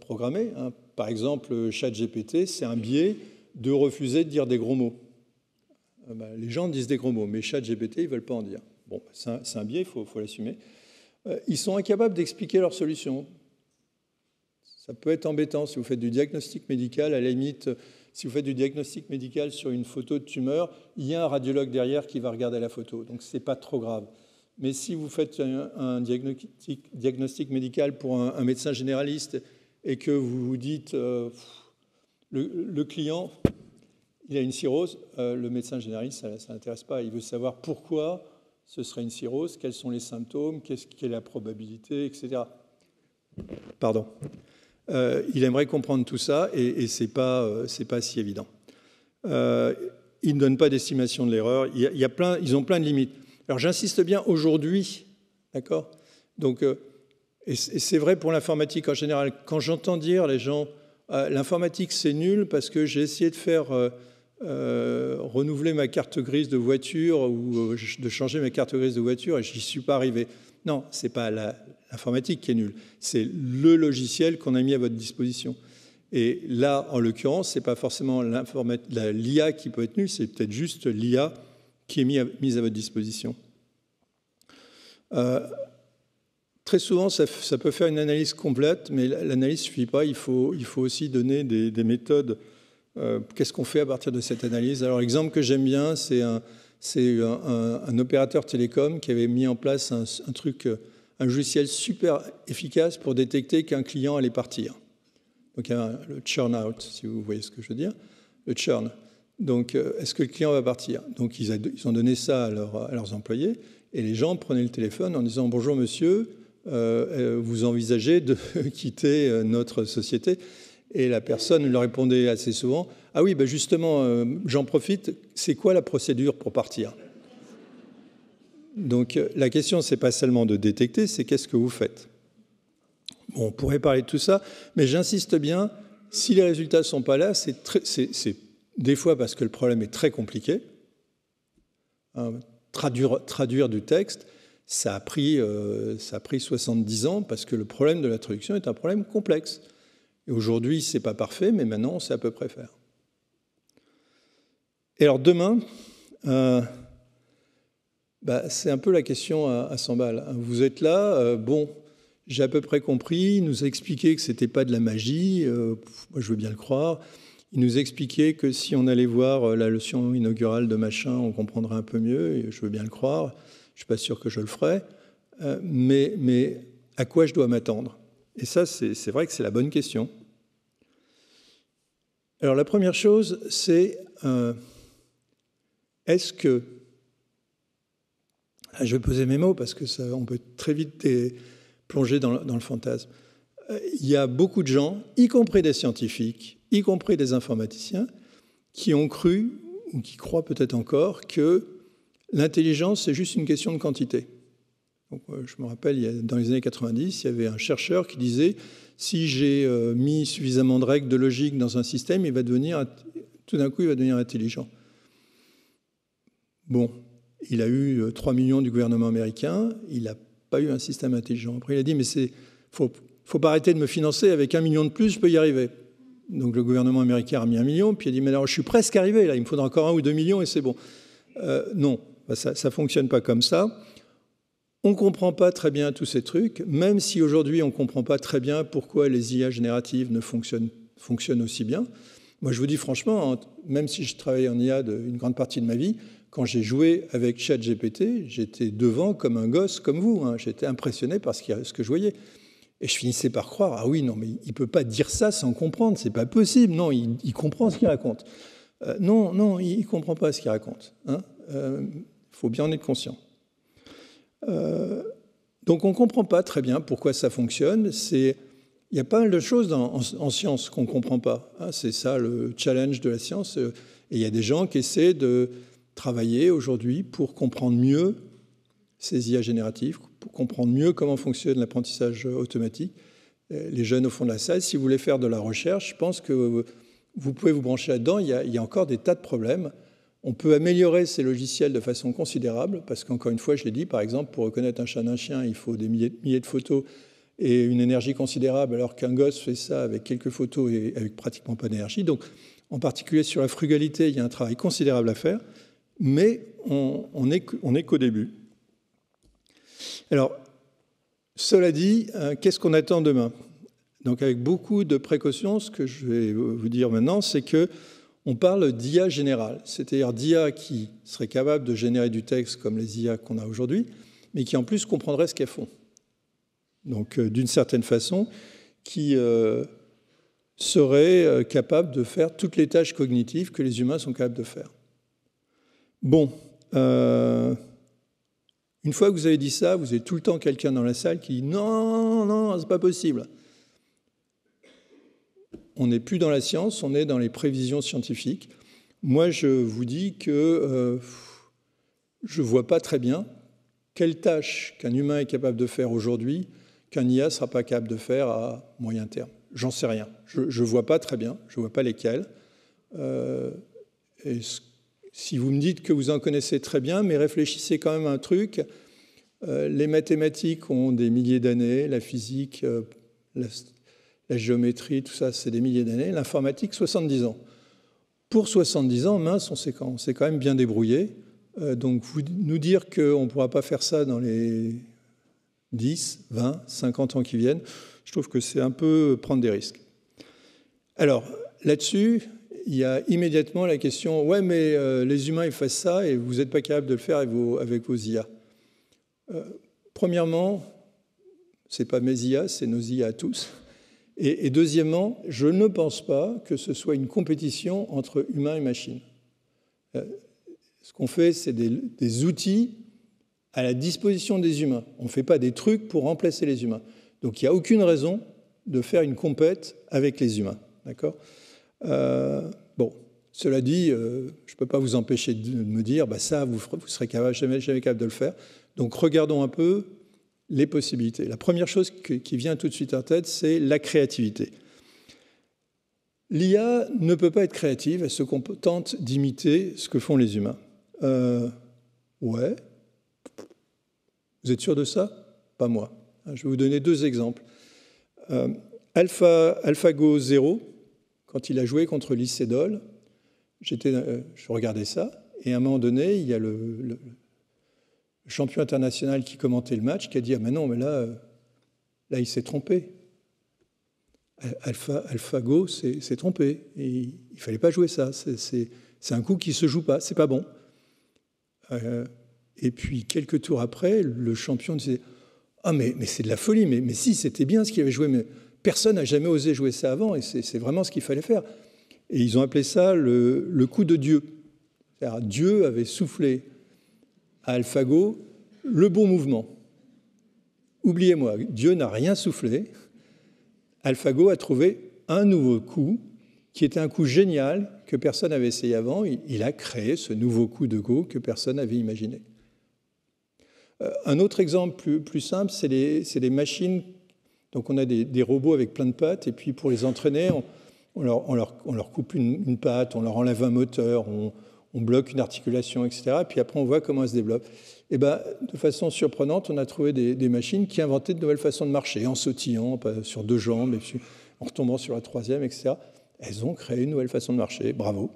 programmés. Hein. Par exemple, ChatGPT, c'est un biais de refuser de dire des gros mots. Ben, les gens disent des gros mots, mais ChatGPT, ils ne veulent pas en dire. Bon, c'est un biais, il faut l'assumer. Ils sont incapables d'expliquer leurs solutions. Ça peut être embêtant si vous faites du diagnostic médical. À la limite, si vous faites du diagnostic médical sur une photo de tumeur, il y a un radiologue derrière qui va regarder la photo, donc ce n'est pas trop grave. Mais si vous faites un diagnostic médical pour un médecin généraliste et que vous vous dites le client, il a une cirrhose, le médecin généraliste, ça l'intéresse pas. Il veut savoir pourquoi ce serait une cirrhose, quels sont les symptômes, quelle est la probabilité, etc. Pardon. Il aimerait comprendre tout ça et ce n'est pas si évident. Ils ne donnent pas d'estimation de l'erreur. Ils ont plein de limites. Alors j'insiste bien aujourd'hui, d'accord ? Donc, et c'est vrai pour l'informatique en général. Quand j'entends dire les gens, l'informatique c'est nul parce que j'ai essayé de faire renouveler ma carte grise de voiture ou de changer ma carte grise de voiture et je n'y suis pas arrivé. Non, ce n'est pas l'informatique qui est nulle, c'est le logiciel qu'on a mis à votre disposition. Et là, en l'occurrence, ce n'est pas forcément l'IA qui peut être nulle, c'est peut-être juste l'IA qui est mise à votre disposition. Très souvent, ça peut faire une analyse complète, mais l'analyse ne suffit pas. Il faut aussi donner des méthodes. Qu'est-ce qu'on fait à partir de cette analyse? Alors, l'exemple que j'aime bien, c'est un opérateur télécom qui avait mis en place un logiciel super efficace pour détecter qu'un client allait partir. Donc, il y a le churn out, si vous voyez ce que je veux dire. Le churn. Donc, est-ce que le client va partir? Donc, ils ont donné ça à leurs employés, et les gens prenaient le téléphone en disant « Bonjour, monsieur, vous envisagez de quitter notre société ?» Et la personne leur répondait assez souvent « Ah oui, ben justement, j'en profite, c'est quoi la procédure pour partir ?» Donc, la question, ce n'est pas seulement de détecter, c'est qu'est-ce que vous faites? Bon, on pourrait parler de tout ça, mais j'insiste bien, si les résultats ne sont pas là, c'est des fois parce que le problème est très compliqué. Traduire du texte, ça a pris 70 ans parce que le problème de la traduction est un problème complexe. Et aujourd'hui, ce n'est pas parfait, mais maintenant, on sait à peu près faire. Et alors demain, c'est un peu la question à 100 balles. Vous êtes là, bon, j'ai à peu près compris, il nous a expliqué que ce n'était pas de la magie, moi, je veux bien le croire. Il nous expliquait que si on allait voir la leçon inaugurale de machin, on comprendrait un peu mieux, et je veux bien le croire, je ne suis pas sûr que je le ferai, mais à quoi je dois m'attendre? Et ça, c'est vrai que c'est la bonne question. Alors la première chose, c'est est-ce que... Ah, je vais poser mes mots parce que ça, on peut très vite plonger dans le fantasme. Il y a beaucoup de gens, y compris des scientifiques, y compris des informaticiens, qui ont cru, ou qui croient peut-être encore, que l'intelligence, c'est juste une question de quantité. Donc, je me rappelle, dans les années 90, il y avait un chercheur qui disait « Si j'ai mis suffisamment de règles de logique dans un système, tout d'un coup, il va devenir intelligent. » Bon, il a eu 3 millions du gouvernement américain, il n'a pas eu un système intelligent. Après, il a dit « Mais il ne faut pas arrêter de me financer avec 1 million de plus, je peux y arriver. » Donc le gouvernement américain a mis 1 million, puis il a dit « Mais alors, je suis presque arrivé, là, il me faudra encore 1 ou 2 millions et c'est bon. » Non, ça ne fonctionne pas comme ça. On ne comprend pas très bien tous ces trucs, même si aujourd'hui on ne comprend pas très bien pourquoi les IA génératives ne fonctionnent aussi bien. Moi, je vous dis franchement, même si je travaille en IA une grande partie de ma vie, quand j'ai joué avec ChatGPT, j'étais devant comme un gosse, comme vous. Hein. J'étais impressionné par ce que je voyais. Et je finissais par croire, ah oui, non, mais il ne peut pas dire ça sans comprendre, c'est pas possible. Non, il comprend ce qu'il raconte. Non, il ne comprend pas ce qu'il raconte. Hein. Faut bien en être conscient. Donc, on ne comprend pas très bien pourquoi ça fonctionne. Il y a pas mal de choses en science qu'on ne comprend pas. Hein. C'est ça le challenge de la science. Et il y a des gens qui essaient de travailler aujourd'hui pour comprendre mieux ces IA génératives, pour comprendre mieux comment fonctionne l'apprentissage automatique. Les jeunes au fond de la salle, si vous voulez faire de la recherche, je pense que vous pouvez vous brancher là-dedans. Il y a encore des tas de problèmes. On peut améliorer ces logiciels de façon considérable, parce qu'encore une fois, je l'ai dit, par exemple, pour reconnaître un chat d'un chien, il faut des milliers de photos et une énergie considérable, alors qu'un gosse fait ça avec quelques photos et avec pratiquement pas d'énergie. Donc, en particulier sur la frugalité, il y a un travail considérable à faire, mais on n'est qu'au début. Alors, cela dit, qu'est-ce qu'on attend demain? Donc, avec beaucoup de précautions, ce que je vais vous dire maintenant, c'est que on parle d'IA générale, c'est-à-dire d'IA qui serait capable de générer du texte comme les IA qu'on a aujourd'hui, mais qui en plus comprendrait ce qu'elles font. Donc, d'une certaine façon, qui serait capable de faire toutes les tâches cognitives que les humains sont capables de faire. Bon, une fois que vous avez dit ça, vous avez tout le temps quelqu'un dans la salle qui dit « Non, non, c'est pas possible ». On n'est plus dans la science, on est dans les prévisions scientifiques. Moi, je vous dis que je ne vois pas très bien quelle tâche qu'un humain est capable de faire aujourd'hui qu'un IA ne sera pas capable de faire à moyen terme. J'en sais rien. Je ne vois pas très bien, je ne vois pas lesquelles. Si vous me dites que vous en connaissez très bien, mais réfléchissez quand même à un truc. Les mathématiques ont des milliers d'années, la physique, la géométrie, tout ça, c'est des milliers d'années. L'informatique, 70 ans. Pour 70 ans, mince, on s'est quand même bien débrouillé. Donc, nous dire qu'on ne pourra pas faire ça dans les 10, 20, 50 ans qui viennent, je trouve que c'est un peu prendre des risques. Alors, là-dessus, il y a immédiatement la question « Ouais, mais les humains, ils fassent ça et vous n'êtes pas capable de le faire avec vos IA. » Premièrement, ce n'est pas mes IA, c'est nos IA à tous. Et deuxièmement, je ne pense pas que ce soit une compétition entre humains et machines. Ce qu'on fait, c'est des outils à la disposition des humains. On ne fait pas des trucs pour remplacer les humains. Donc, il n'y a aucune raison de faire une compète avec les humains. D'accord ? Bon, cela dit, je ne peux pas vous empêcher de me dire « ça, vous ne serez jamais capable de le faire ». Donc, regardons un peu les possibilités. La première chose qui vient tout de suite en tête, c'est la créativité. L'IA ne peut pas être créative, elle se contente d'imiter ce que font les humains. Ouais, vous êtes sûr de ça? Pas moi. Je vais vous donner deux exemples. AlphaGo Zero, quand il a joué contre Lee Sedol, je regardais ça, et à un moment donné, il y a le champion international qui commentait le match, qui a dit « Ah mais non, mais là il s'est trompé. AlphaGo s'est trompé. Et il ne fallait pas jouer ça. C'est un coup qui ne se joue pas. C'est pas bon. » Et puis, quelques tours après, le champion disait « Ah mais c'est de la folie. Mais si, c'était bien ce qu'il avait joué. Mais personne n'a jamais osé jouer ça avant. Et c'est vraiment ce qu'il fallait faire. » Et ils ont appelé ça le coup de Dieu. C'est-à-dire, Dieu avait soufflé à AlphaGo le bon mouvement. Oubliez-moi, Dieu n'a rien soufflé. AlphaGo a trouvé un nouveau coup qui était un coup génial que personne n'avait essayé avant. Il a créé ce nouveau coup de Go que personne n'avait imaginé. Un autre exemple plus simple, c'est les machines. Donc on a des robots avec plein de pattes et puis pour les entraîner, on leur coupe une patte, on leur enlève un moteur, on bloque une articulation, etc. Et puis après, on voit comment elle se développe. Et bien, de façon surprenante, on a trouvé des machines qui inventaient de nouvelles façons de marcher, en sautillant sur deux jambes, et puis en retombant sur la troisième, etc. Elles ont créé une nouvelle façon de marcher. Bravo.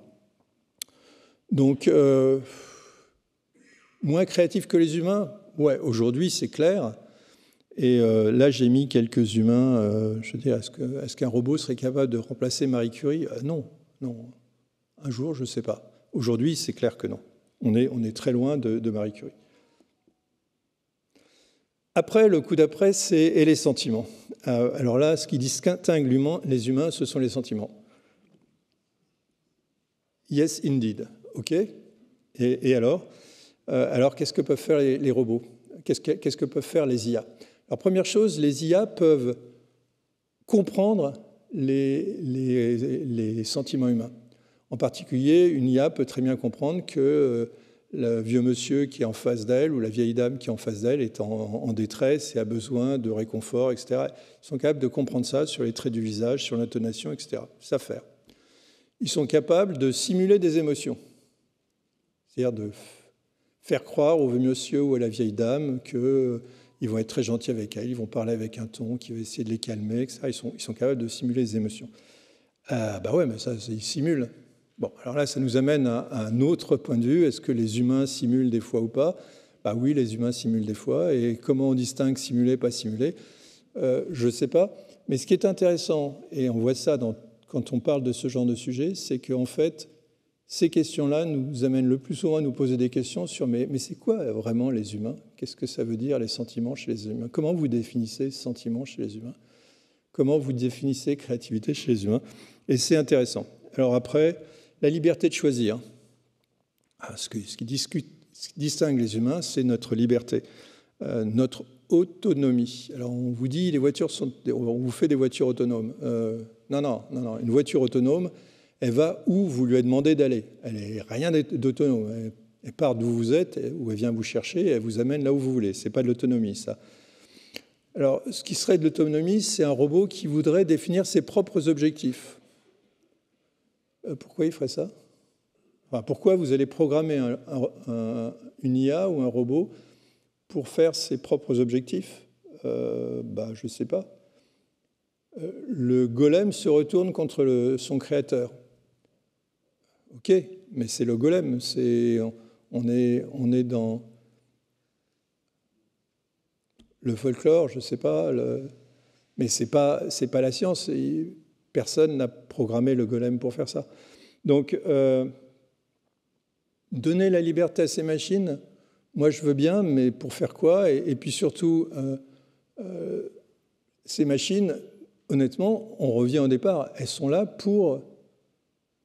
Donc, moins créatifs que les humains, ouais, aujourd'hui, c'est clair. Et là, j'ai mis quelques humains. Je dis, est-ce qu'un robot serait capable de remplacer Marie Curie? Non, non. Un jour, je ne sais pas. Aujourd'hui, c'est clair que non. On est très loin de Marie Curie. Après, le coup d'après, c'est et les sentiments. Alors là, ce qui distingue les humains, ce sont les sentiments. Yes, indeed. OK. Et alors? Alors, qu'est-ce que peuvent faire les robots? Qu'est-ce que peuvent faire les IA? Alors, première chose, les IA peuvent comprendre les sentiments humains. En particulier, une IA peut très bien comprendre que le vieux monsieur qui est en face d'elle ou la vieille dame qui est en face d'elle est en détresse et a besoin de réconfort, etc. Ils sont capables de comprendre ça sur les traits du visage, sur l'intonation, etc. Ça fait. Ils sont capables de simuler des émotions, c'est-à-dire de faire croire au vieux monsieur ou à la vieille dame qu'ils vont être très gentils avec elle, ils vont parler avec un ton qui va essayer de les calmer, etc. Ils sont capables de simuler des émotions. Bah ouais, mais ça, ils simulent. Bon, alors là, ça nous amène à un autre point de vue. Est-ce que les humains simulent des fois ou pas? Bah oui, les humains simulent des fois. Et comment on distingue simulé, pas simulé? Je ne sais pas. Mais ce qui est intéressant, et on voit ça quand on parle de ce genre de sujet, c'est qu'en fait, ces questions-là nous amènent le plus souvent à nous poser des questions sur mais c'est quoi vraiment les humains? Qu'est-ce que ça veut dire les sentiments chez les humains? Comment vous définissez sentiments chez les humains? Comment vous définissez créativité chez les humains? Et c'est intéressant. Alors après... La liberté de choisir. Ce qui distingue les humains, c'est notre liberté, notre autonomie. Alors on vous dit, les voitures sont, on vous fait des voitures autonomes. Non. Une voiture autonome, elle va où vous lui avez demandé d'aller. Elle n'est rien d'autonome. Elle part d'où vous êtes, où elle vient vous chercher, et elle vous amène là où vous voulez. Ce n'est pas de l'autonomie, ça. Alors, ce qui serait de l'autonomie, c'est un robot qui voudrait définir ses propres objectifs. Pourquoi il ferait ça? Enfin, pourquoi vous allez programmer une IA ou un robot pour faire ses propres objectifs? Je ne sais pas. Le golem se retourne contre son créateur. OK, mais c'est le golem. On est dans le folklore, je ne sais pas. Mais c'est pas la science. Personne n'a programmé le golem pour faire ça. Donc, donner la liberté à ces machines, moi je veux bien, mais pour faire quoi? Et puis surtout, ces machines, honnêtement, on revient au départ, elles sont là pour...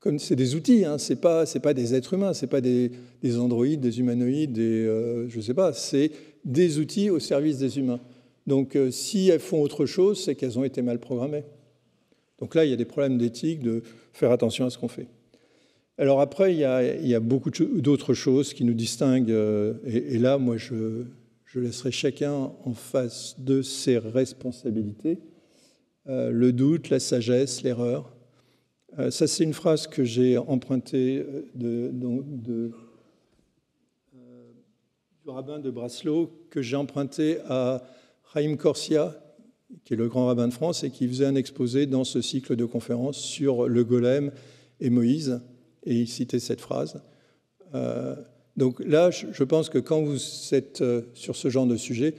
Comme c'est des outils, hein, c'est pas des êtres humains, c'est pas des androïdes, des humanoïdes, je ne sais pas, c'est des outils au service des humains. Donc, si elles font autre chose, c'est qu'elles ont été mal programmées. Donc là, il y a des problèmes d'éthique, de faire attention à ce qu'on fait. Alors après, il y a beaucoup d'autres choses qui nous distinguent. Et là, moi, je laisserai chacun en face de ses responsabilités. Le doute, la sagesse, l'erreur. Ça, c'est une phrase que j'ai empruntée du rabbin de Braslaw, que j'ai empruntée à Raïm Corsia, qui est le grand rabbin de France, et qui faisait un exposé dans ce cycle de conférences sur le golem et Moïse, et il citait cette phrase. Donc là, je pense que quand vous êtes sur ce genre de sujet,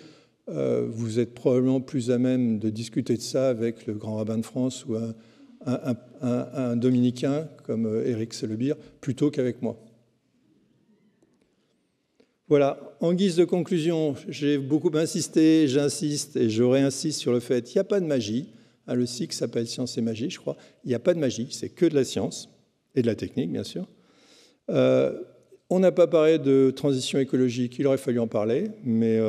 vous êtes probablement plus à même de discuter de ça avec le grand rabbin de France ou un dominicain comme Éric Sélebire, plutôt qu'avec moi. Voilà, en guise de conclusion, j'ai beaucoup insisté, j'insiste et je réinsiste sur le fait qu'il n'y a pas de magie. Le cycle s'appelle Science et Magie, je crois. Il n'y a pas de magie, c'est que de la science et de la technique, bien sûr. On n'a pas parlé de transition écologique, il aurait fallu en parler, mais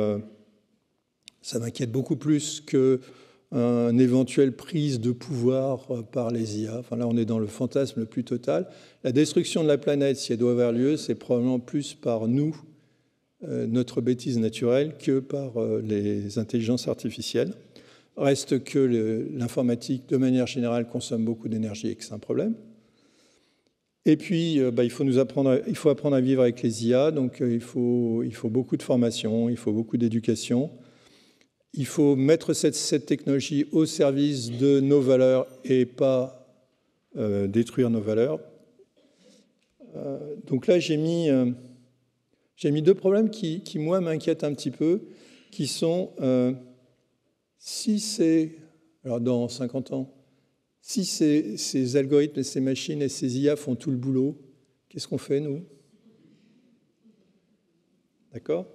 ça m'inquiète beaucoup plus qu'une éventuelle prise de pouvoir par les IA. Enfin, là, on est dans le fantasme le plus total. La destruction de la planète, si elle doit avoir lieu, c'est probablement plus par nous, notre bêtise naturelle, que par les intelligences artificielles. Reste que l'informatique, de manière générale, consomme beaucoup d'énergie et que c'est un problème. Et puis, il faut apprendre à vivre avec les IA, donc il faut beaucoup de formation, il faut beaucoup d'éducation. Il faut mettre cette technologie au service de nos valeurs et pas détruire nos valeurs. Donc là, j'ai mis... J'ai mis deux problèmes qui moi, m'inquiètent un petit peu, qui sont si c'est, alors dans 50 ans, si ces algorithmes et ces machines et ces IA font tout le boulot, qu'est-ce qu'on fait, nous? D'accord?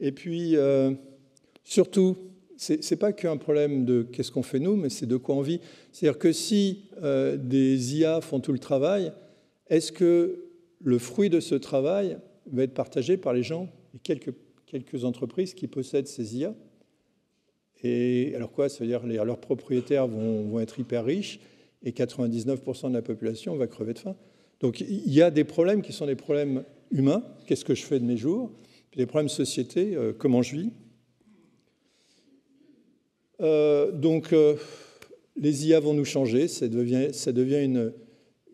Et puis, surtout, ce n'est pas qu'un problème de qu'est-ce qu'on fait, nous, mais c'est de quoi on vit. C'est-à-dire que si des IA font tout le travail, est-ce que le fruit de ce travail va être partagé par les gens et quelques entreprises qui possèdent ces IA? Et alors quoi? Ça veut dire que leurs propriétaires vont être hyper riches et 99% de la population va crever de faim. Donc il y a des problèmes qui sont des problèmes humains, qu'est-ce que je fais de mes jours, puis des problèmes de société, comment je vis. Donc les IA vont nous changer, ça devient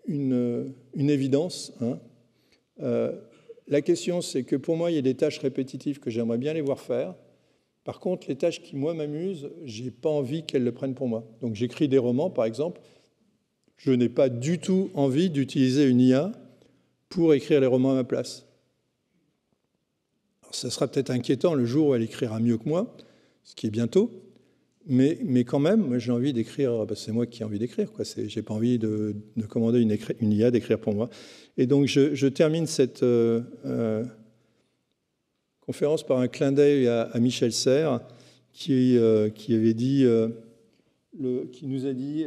une évidence. Hein. La question, c'est que pour moi, il y a des tâches répétitives que j'aimerais bien les voir faire. Par contre, les tâches qui, moi, m'amusent, je n'ai pas envie qu'elles le prennent pour moi. Donc, j'écris des romans, par exemple. Je n'ai pas du tout envie d'utiliser une IA pour écrire les romans à ma place. Alors, ça sera peut-être inquiétant le jour où elle écrira mieux que moi, ce qui est bientôt. Mais quand même, j'ai envie d'écrire. Ben, c'est moi qui ai envie d'écrire. Je n'ai pas envie de commander une IA d'écrire pour moi. Et donc, je termine cette... conférence par un clin d'œil à Michel Serres qui nous a dit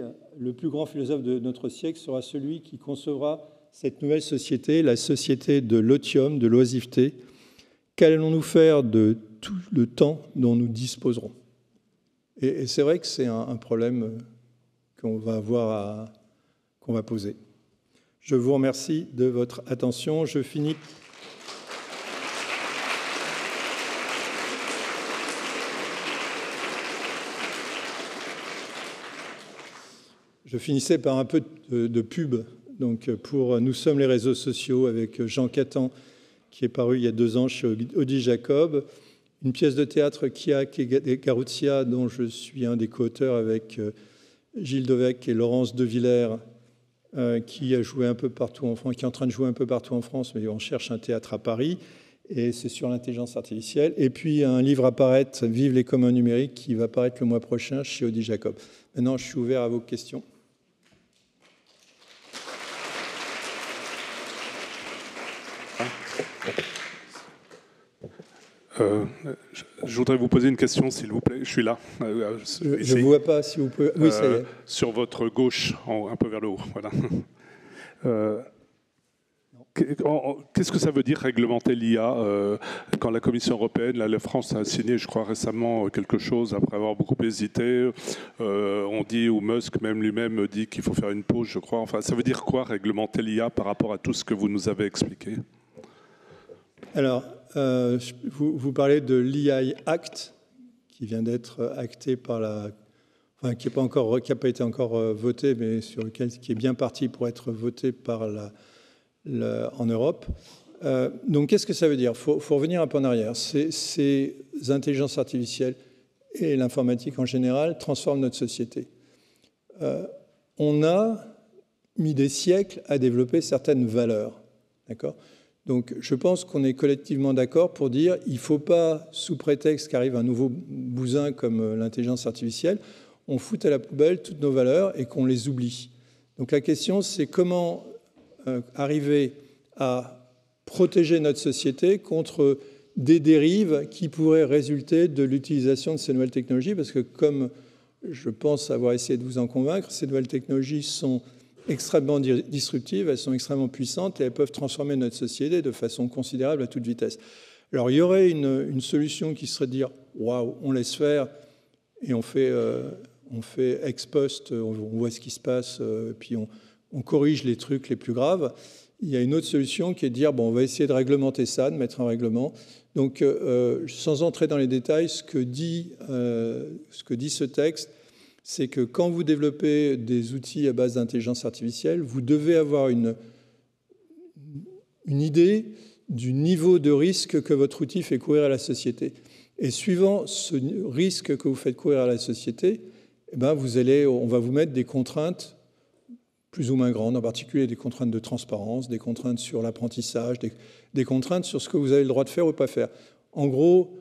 « Le plus grand philosophe de notre siècle sera celui qui concevra cette nouvelle société, la société de l'otium, de l'oisiveté. Qu'allons-nous faire de tout le temps dont nous disposerons ?» Et c'est vrai que c'est un problème qu'on va qu'on va poser. Je vous remercie de votre attention. Je finis... Je finissais par un peu de pub donc pour Nous sommes les réseaux sociaux avec Jean Catan qui est paru il y a 2 ans chez Odile Jacob. Une pièce de théâtre Kia Garuzia dont je suis un des co-auteurs avec Gilles Dovec et Laurence Devillers qui a joué un peu partout en France, qui est en train de jouer un peu partout en France, mais on cherche un théâtre à Paris et c'est sur l'intelligence artificielle. Et puis un livre à paraître, Vive les communs numériques, qui va paraître le mois prochain chez Odile Jacob. Maintenant, je suis ouvert à vos questions. Je voudrais vous poser une question, s'il vous plaît. Je suis là. Je ne vous vois pas, si vous pouvez. Oui, ça y est. Sur votre gauche, un peu vers le haut. Voilà. Qu'est-ce que ça veut dire réglementer l'IA quand la Commission européenne, la France a signé, je crois, récemment quelque chose après avoir beaucoup hésité. On dit, ou Musk même lui-même dit qu'il faut faire une pause, je crois. Enfin, ça veut dire quoi réglementer l'IA par rapport à tout ce que vous nous avez expliqué? Alors, vous parlez de l'IA Act qui vient d'être acté par la, enfin, qui n'a pas été encore voté, mais sur lequel qui est bien parti pour être voté par en Europe. Donc, qu'est-ce que ça veut dire? Il faut revenir un peu en arrière. Ces intelligences artificielles et l'informatique en général transforment notre société. On a mis des siècles à développer certaines valeurs. D'accord? Donc, je pense qu'on est collectivement d'accord pour dire il ne faut pas, sous prétexte qu'arrive un nouveau bousin comme l'intelligence artificielle, on foute à la poubelle toutes nos valeurs et qu'on les oublie. Donc, la question, c'est comment... arriver à protéger notre société contre des dérives qui pourraient résulter de l'utilisation de ces nouvelles technologies, parce que comme je pense avoir essayé de vous en convaincre, ces nouvelles technologies sont extrêmement disruptives, elles sont extrêmement puissantes et elles peuvent transformer notre société de façon considérable à toute vitesse. Alors il y aurait une solution qui serait de dire « waouh, on laisse faire et on fait ex post, on voit ce qui se passe, puis on corrige les trucs les plus graves », il y a une autre solution qui est de dire, bon, on va essayer de réglementer ça, de mettre un règlement. Donc, sans entrer dans les détails, ce que dit ce texte, c'est que quand vous développez des outils à base d'intelligence artificielle, vous devez avoir une idée du niveau de risque que votre outil fait courir à la société. Et suivant ce risque que vous faites courir à la société, eh ben, on va vous mettre des contraintes plus ou moins grandes, en particulier des contraintes de transparence, des contraintes sur l'apprentissage, des contraintes sur ce que vous avez le droit de faire ou pas faire. En gros,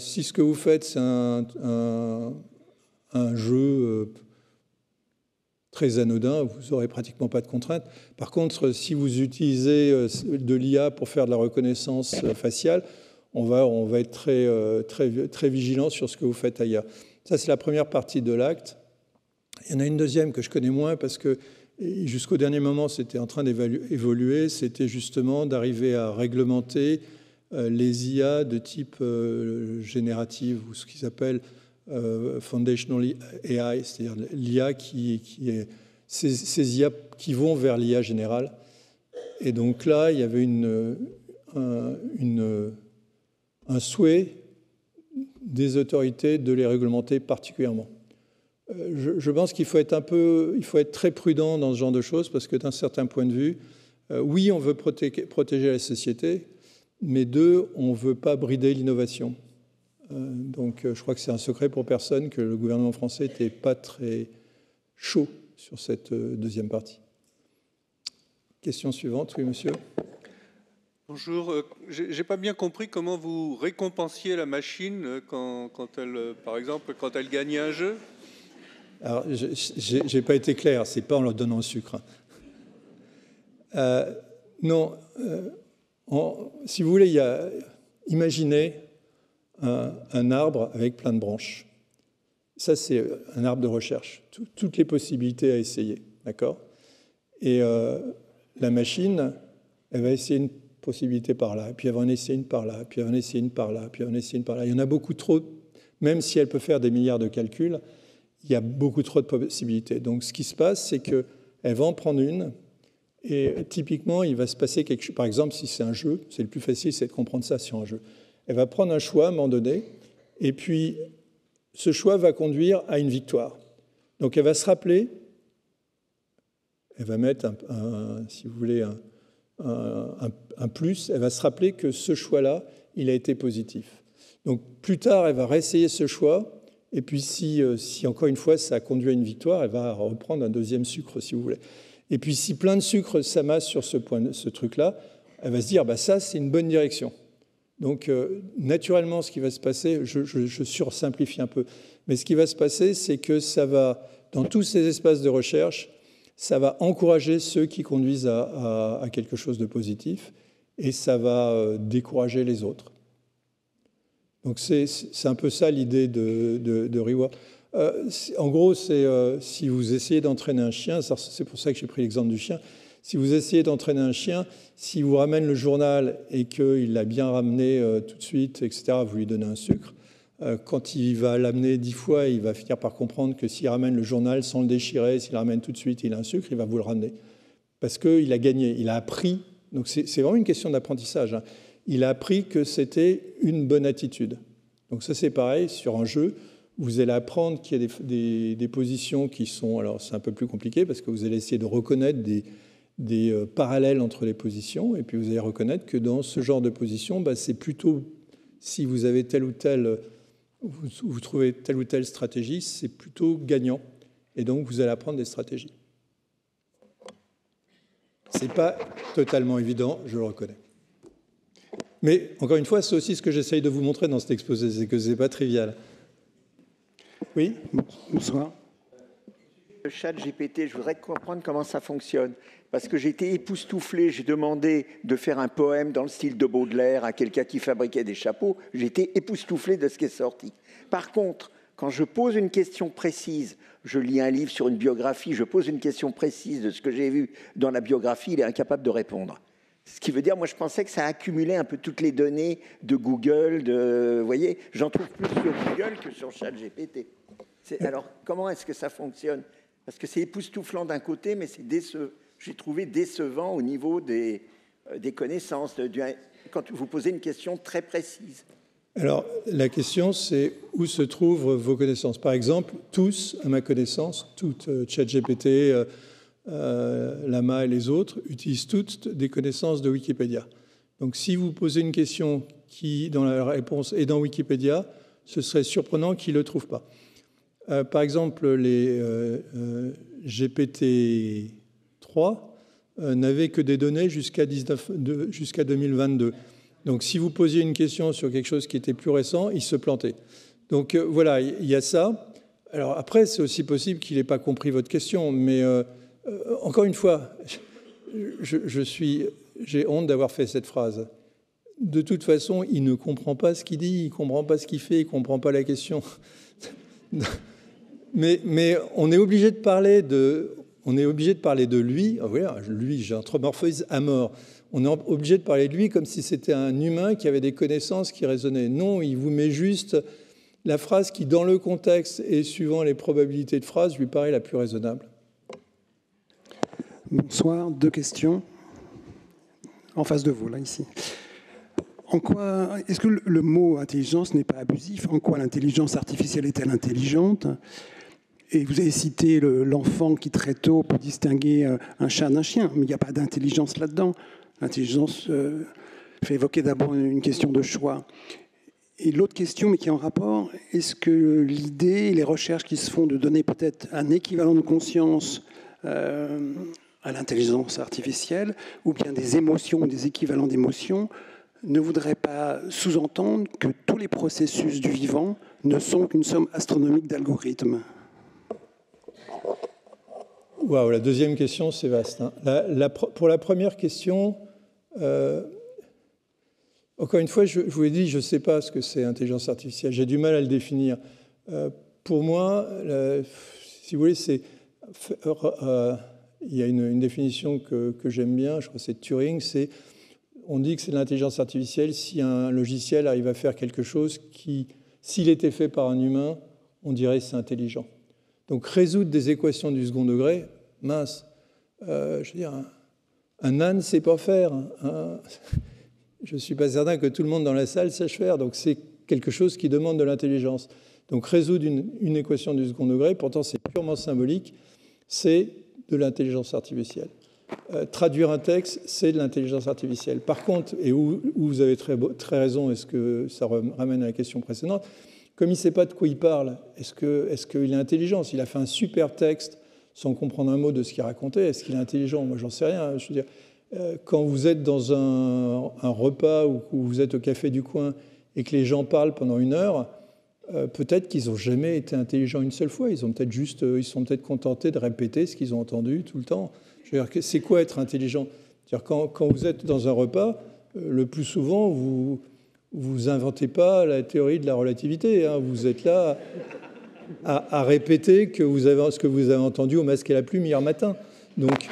si ce que vous faites, c'est un jeu très anodin, vous n'aurez pratiquement pas de contraintes. Par contre, si vous utilisez de l'IA pour faire de la reconnaissance faciale, on va être très vigilant sur ce que vous faites à l'IA. Ça, c'est la première partie de l'acte. Il y en a une deuxième que je connais moins parce que jusqu'au dernier moment, c'était en train d'évoluer. C'était justement d'arriver à réglementer les IA de type générative ou ce qu'ils appellent foundational AI, c'est-à-dire l'IA ces IA qui vont vers l'IA générale. Et donc là, il y avait un souhait des autorités de les réglementer particulièrement. Je pense qu'il faut être très prudent dans ce genre de choses parce que d'un certain point de vue, oui, on veut protéger la société, mais deux, on ne veut pas brider l'innovation. Donc je crois que c'est un secret pour personne que le gouvernement français n'était pas très chaud sur cette deuxième partie. Question suivante, oui, monsieur. Bonjour. J'ai pas bien compris comment vous récompensiez la machine quand elle, par exemple, quand elle gagnait un jeu. Alors, j'ai pas été clair. C'est pas en leur donnant le sucre. Non. Si vous voulez, imaginez un arbre avec plein de branches. Ça, c'est un arbre de recherche. Toutes les possibilités à essayer, d'accord. Et la machine, elle va essayer une possibilité par là, puis elle va en essayer une par là, puis elle va en essayer une par là, puis elle va en essayer une par là. Il y en a beaucoup trop, même si elle peut faire des milliards de calculs, il y a beaucoup trop de possibilités. Donc ce qui se passe, c'est qu'elle va en prendre une, et typiquement, il va se passer quelque chose. Par exemple, si c'est un jeu, c'est le plus facile, c'est de comprendre ça sur un jeu. Elle va prendre un choix à un moment donné, et puis ce choix va conduire à une victoire. Donc elle va se rappeler, elle va mettre, si vous voulez, un plus, elle va se rappeler que ce choix-là, il a été positif. Donc plus tard, elle va réessayer ce choix, et puis si encore une fois ça a conduit à une victoire, elle va reprendre un deuxième sucre, si vous voulez. Et puis si plein de sucres s'amassent sur ce truc-là, elle va se dire, bah, ça c'est une bonne direction. Donc naturellement, ce qui va se passer, je sursimplifie un peu, mais ce qui va se passer, c'est que ça va, dans tous ces espaces de recherche, ça va encourager ceux qui conduisent à quelque chose de positif et ça va décourager les autres. Donc c'est un peu ça l'idée de reward. En gros, c'est si vous essayez d'entraîner un chien, c'est pour ça que j'ai pris l'exemple du chien, si vous essayez d'entraîner un chien, s'il vous ramène le journal et qu'il l'a bien ramené tout de suite, etc., vous lui donnez un sucre. Quand il va l'amener 10 fois, il va finir par comprendre que s'il ramène le journal sans le déchirer, s'il le ramène tout de suite, il a un sucre, il va vous le ramener. Parce qu'il a gagné, il a appris. Donc c'est vraiment une question d'apprentissage. Il a appris que c'était une bonne attitude. Donc ça c'est pareil, sur un jeu, vous allez apprendre qu'il y a des positions qui sont... Alors c'est un peu plus compliqué parce que vous allez essayer de reconnaître des parallèles entre les positions et puis vous allez reconnaître que dans ce genre de position, bah, c'est plutôt... Si vous avez telle ou telle... Vous trouvez telle ou telle stratégie, c'est plutôt gagnant. Et donc, vous allez apprendre des stratégies. Ce n'est pas totalement évident, je le reconnais. Mais, encore une fois, c'est aussi ce que j'essaye de vous montrer dans cet exposé, c'est que ce n'est pas trivial. Oui ? Bonsoir. Le ChatGPT, je voudrais comprendre comment ça fonctionne. Parce que j'ai été époustouflé, j'ai demandé de faire un poème dans le style de Baudelaire à quelqu'un qui fabriquait des chapeaux. J'ai été époustouflé de ce qui est sorti. Par contre, quand je pose une question précise, je lis un livre sur une biographie, je pose une question précise de ce que j'ai vu dans la biographie, il est incapable de répondre. Ce qui veut dire, moi je pensais que ça accumulait un peu toutes les données de Google, vous voyez, j'en trouve plus sur Google que sur ChatGPT. Alors, comment est-ce que ça fonctionne? Parce que c'est époustouflant d'un côté, mais c'est décevant. J'ai trouvé décevant au niveau des connaissances, quand vous posez une question très précise. Alors, la question, c'est où se trouvent vos connaissances. Par exemple, tous, à ma connaissance, toutes, ChatGPT, Llama et les autres, utilisent toutes des connaissances de Wikipédia. Donc, si vous posez une question qui, dans la réponse, est dans Wikipédia, ce serait surprenant qu'ils ne le trouvent pas. Par exemple, les GPT... 3 n'avait que des données jusqu'à 2022. Donc si vous posiez une question sur quelque chose qui était plus récent, il se plantait. Donc voilà, il y a ça. Alors après, c'est aussi possible qu'il n'ait pas compris votre question, mais encore une fois, j'ai honte d'avoir fait cette phrase. De toute façon, il ne comprend pas ce qu'il dit, il ne comprend pas ce qu'il fait, il ne comprend pas la question. Mais on est obligé de parler de... On est obligé de parler de lui. Ah oui, lui, j'anthropomorphise à mort. On est obligé de parler de lui comme si c'était un humain qui avait des connaissances qui raisonnaient. Non, il vous met juste la phrase qui, dans le contexte et suivant les probabilités de phrase, lui paraît la plus raisonnable. Bonsoir. Deux questions. En face de vous, là, ici. En quoi, est-ce que le mot intelligence n'est pas abusif? En quoi l'intelligence artificielle est-elle intelligente? Et vous avez cité l'enfant qui, très tôt, peut distinguer un chat d'un chien. Mais il n'y a pas d'intelligence là-dedans. L'intelligence fait évoquer d'abord une question de choix. Et l'autre question, mais qui est en rapport, est-ce que l'idée, les recherches qui se font de donner peut-être un équivalent de conscience à l'intelligence artificielle, ou bien des émotions, des équivalents d'émotions, ne voudrait pas sous-entendre que tous les processus du vivant ne sont qu'une somme astronomique d'algorithmes? Wow, la deuxième question, c'est vaste. Hein. Pour la première question, encore une fois, je vous ai dit, je ne sais pas ce que c'est intelligence artificielle. J'ai du mal à le définir. Pour moi, si vous voulez, c'est... il y a une définition que j'aime bien, je crois que c'est Turing, c'est... On dit que c'est de l'intelligence artificielle si un logiciel arrive à faire quelque chose qui, s'il était fait par un humain, on dirait que c'est intelligent. Donc résoudre des équations du second degré, mince, je veux dire, un âne ne sait pas faire. Je ne suis pas certain que tout le monde dans la salle sache faire, donc c'est quelque chose qui demande de l'intelligence. Donc résoudre une équation du second degré, pourtant c'est purement symbolique, c'est de l'intelligence artificielle. Traduire un texte, c'est de l'intelligence artificielle. Par contre, et où vous avez très raison, est-ce que ça ramène à la question précédente, comme il ne sait pas de quoi il parle, est-ce qu'il est intelligent? S'il a fait un super texte sans comprendre un mot de ce qu'il racontait, est-ce qu'il est intelligent? Moi, j'en sais rien. Je veux dire, quand vous êtes dans un repas ou vous êtes au café du coin et que les gens parlent pendant une heure, peut-être qu'ils n'ont jamais été intelligents une seule fois. Ils sont peut-être contentés de répéter ce qu'ils ont entendu tout le temps. Je veux dire, c'est quoi être intelligent? C'est-à-dire, quand vous êtes dans un repas, le plus souvent, vous inventez pas la théorie de la relativité. Hein. Vous êtes là à répéter ce que vous avez entendu au Masque et la Plume hier matin. Donc,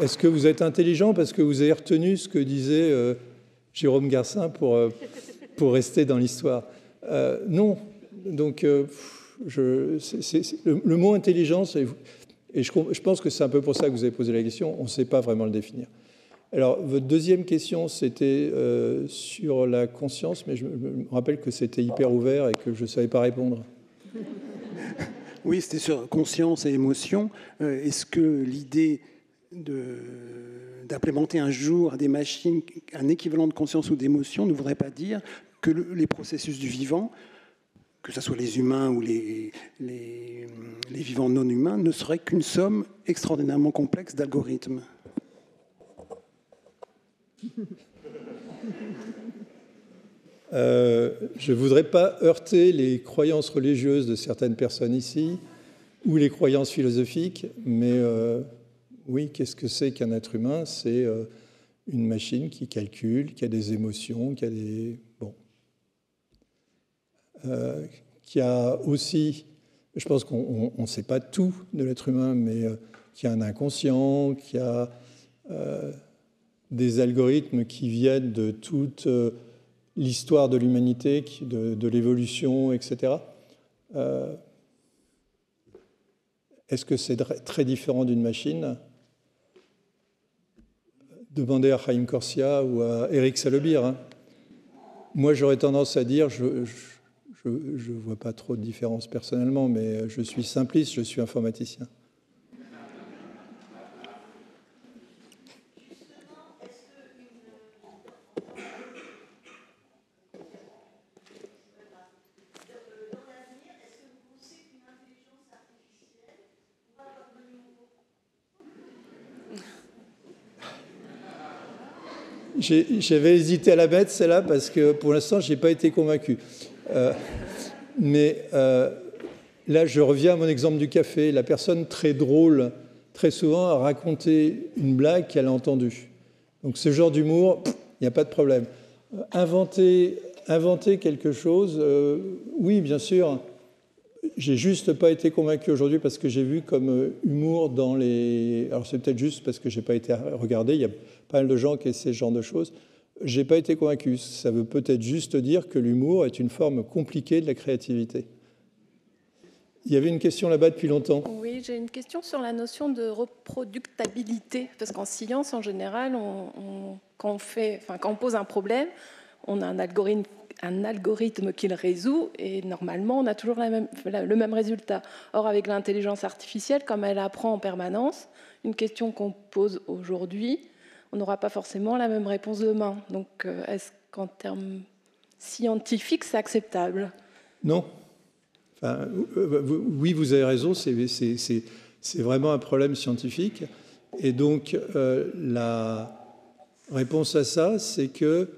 est-ce que vous êtes intelligent parce que vous avez retenu ce que disait Jérôme Garcin pour rester dans l'histoire? Non. Donc, le mot intelligence, et je pense que c'est un peu pour ça que vous avez posé la question, on ne sait pas vraiment le définir. Alors, votre deuxième question, c'était sur la conscience, mais je me rappelle que c'était hyper ouvert et que je ne savais pas répondre. Oui, c'était sur conscience et émotion. Est-ce que l'idée d'implémenter un jour à des machines un équivalent de conscience ou d'émotion ne voudrait pas dire que les processus du vivant, que ce soit les humains ou les vivants non humains, ne seraient qu'une somme extraordinairement complexe d'algorithmes? Je ne voudrais pas heurter les croyances religieuses de certaines personnes ici ou les croyances philosophiques, mais oui, qu'est-ce que c'est qu'un être humain? C'est une machine qui calcule, qui a des émotions, qui a des... Bon. Qui a aussi... Je pense qu'on ne sait pas tout de l'être humain, mais qui a un inconscient, qui a... des algorithmes qui viennent de toute l'histoire de l'humanité, de l'évolution, etc. Est-ce que c'est très différent d'une machine? Demandez à Chaim Corsia ou à Eric Salobir. Hein. Moi, j'aurais tendance à dire, je ne vois pas trop de différence personnellement, mais je suis simpliste, je suis informaticien. J'avais hésité à la mettre, celle-là, parce que pour l'instant, je n'ai pas été convaincu. Là, je reviens à mon exemple du café. La personne très drôle, très souvent, a raconté une blague qu'elle a entendue. Donc, ce genre d'humour, il n'y a pas de problème. Inventer quelque chose, oui, bien sûr. J'ai juste pas été convaincu aujourd'hui parce que j'ai vu comme humour dans les... Alors, c'est peut-être juste parce que j'ai pas été regardé. Il y a pas mal de gens qui essaient ce genre de choses. J'ai pas été convaincu. Ça veut peut-être juste dire que l'humour est une forme compliquée de la créativité. Il y avait une question là-bas depuis longtemps. Oui, j'ai une question sur la notion de reproductabilité. Parce qu'en science, en général, quand on pose un problème, on a un algorithme qui le résout, et normalement, on a toujours le même résultat. Or, avec l'intelligence artificielle, comme elle apprend en permanence, une question qu'on pose aujourd'hui, on n'aura pas forcément la même réponse demain. Donc, est-ce qu'en termes scientifiques, c'est acceptable? Non. Enfin, oui, vous avez raison, c'est vraiment un problème scientifique. Et donc, la réponse à ça, c'est que...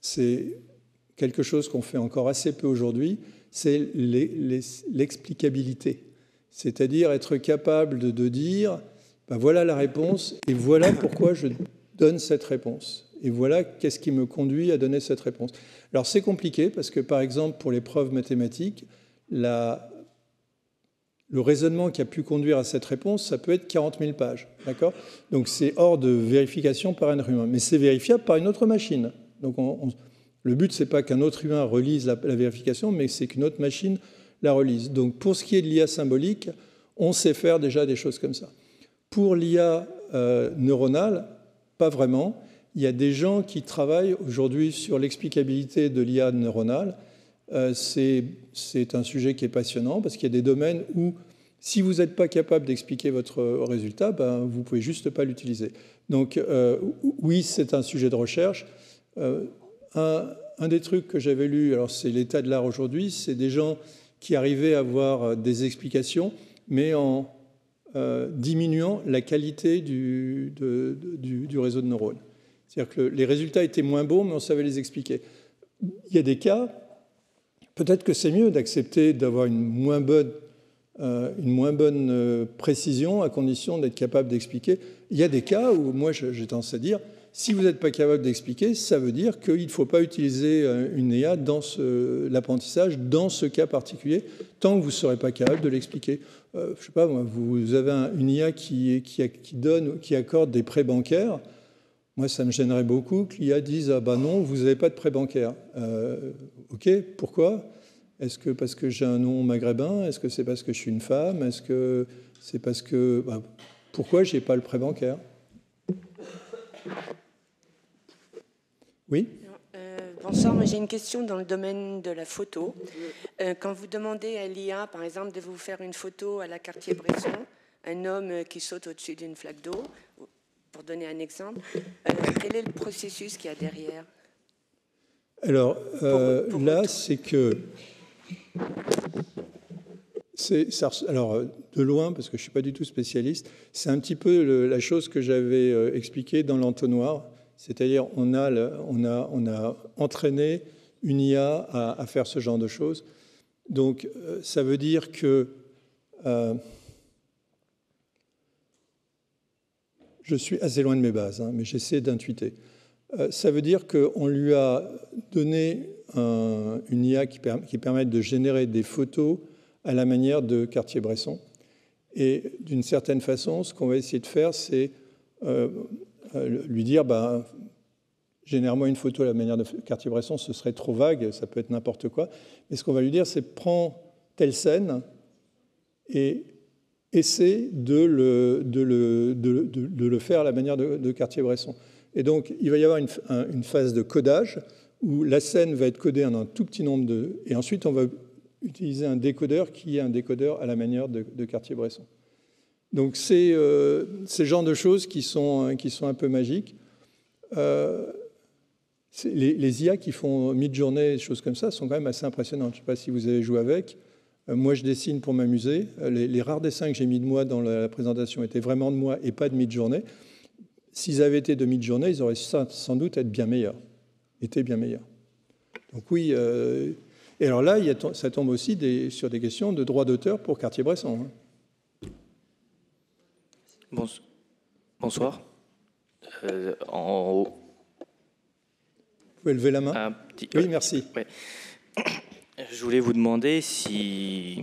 c'est quelque chose qu'on fait encore assez peu aujourd'hui, c'est l'explicabilité. C'est-à-dire être capable de dire, ben voilà la réponse, et voilà pourquoi je donne cette réponse. Et voilà qu'est-ce qui me conduit à donner cette réponse. Alors c'est compliqué, parce que par exemple, pour les preuves mathématiques, le raisonnement qui a pu conduire à cette réponse, ça peut être 40 000 pages. D'accord ? Donc c'est hors de vérification par un humain. Mais c'est vérifiable par une autre machine. Donc le but, ce n'est pas qu'un autre humain relise la vérification, mais c'est qu'une autre machine la relise. Donc pour ce qui est de l'IA symbolique, on sait faire déjà des choses comme ça. Pour l'IA neuronale, pas vraiment. Il y a des gens qui travaillent aujourd'hui sur l'explicabilité de l'IA neuronale. C'est un sujet qui est passionnant parce qu'il y a des domaines où, si vous n'êtes pas capable d'expliquer votre résultat, ben, vous ne pouvez juste pas l'utiliser. Donc oui, c'est un sujet de recherche. Un des trucs que j'avais lu, alors c'est l'état de l'art aujourd'hui, c'est des gens qui arrivaient à avoir des explications, mais en diminuant la qualité du réseau de neurones. C'est-à-dire que les résultats étaient moins bons, mais on savait les expliquer. Il y a des cas, peut-être que c'est mieux d'accepter d'avoir une moins bonne précision, à condition d'être capable d'expliquer. Il y a des cas où moi j'ai tendance à dire... Si vous n'êtes pas capable d'expliquer, ça veut dire qu'il ne faut pas utiliser une IA dans l'apprentissage, dans ce cas particulier, tant que vous ne serez pas capable de l'expliquer. Je ne sais pas, moi, vous avez une IA qui accorde des prêts bancaires. Moi, ça me gênerait beaucoup que l'IA dise « Ah ben non, vous n'avez pas de prêt bancaire. Ok, pourquoi ? Est-ce que parce que j'ai un nom maghrébin ? Est-ce que c'est parce que je suis une femme ? Est-ce que c'est parce que... Bah, pourquoi je n'ai pas le prêt bancaire ? Oui. Bonsoir, j'ai une question dans le domaine de la photo. Quand vous demandez à l'IA, par exemple, de vous faire une photo à la Cartier-Bresson, un homme qui saute au-dessus d'une flaque d'eau, pour donner un exemple, quel est le processus qu'il y a derrière? Alors, là, c'est que... Alors, de loin, parce que je ne suis pas du tout spécialiste, c'est un petit peu la chose que j'avais expliquée dans l'entonnoir. C'est-à-dire, on a entraîné une IA à faire ce genre de choses. Donc, ça veut dire que je suis assez loin de mes bases, hein, mais j'essaie d'intuiter. Ça veut dire qu'on lui a donné une IA qui permette de générer des photos à la manière de Cartier-Bresson. Et d'une certaine façon, ce qu'on va essayer de faire, c'est... lui dire, ben, généralement une photo à la manière de Cartier-Bresson, ce serait trop vague, ça peut être n'importe quoi. Mais ce qu'on va lui dire, c'est prends telle scène et essaie de le faire à la manière de Cartier-Bresson. Et donc, il va y avoir une phase de codage où la scène va être codée en un tout petit nombre de... Et ensuite, on va utiliser un décodeur qui est un décodeur à la manière de Cartier-Bresson. Donc, c'est ce genre de choses qui sont un peu magiques. Les IA qui font Midjourney, des choses comme ça, sont quand même assez impressionnantes. Je ne sais pas si vous avez joué avec. Moi, je dessine pour m'amuser. Les rares dessins que j'ai mis de moi dans la présentation étaient vraiment de moi et pas de Midjourney. S'ils avaient été de Midjourney, ils auraient sans doute été bien meilleurs. Donc oui, et alors là, ça tombe aussi sur des questions de droit d'auteur pour Cartier-Bresson. Bonsoir. En haut. Vous pouvez lever la main. Oui, merci. Ouais. Je voulais vous demander si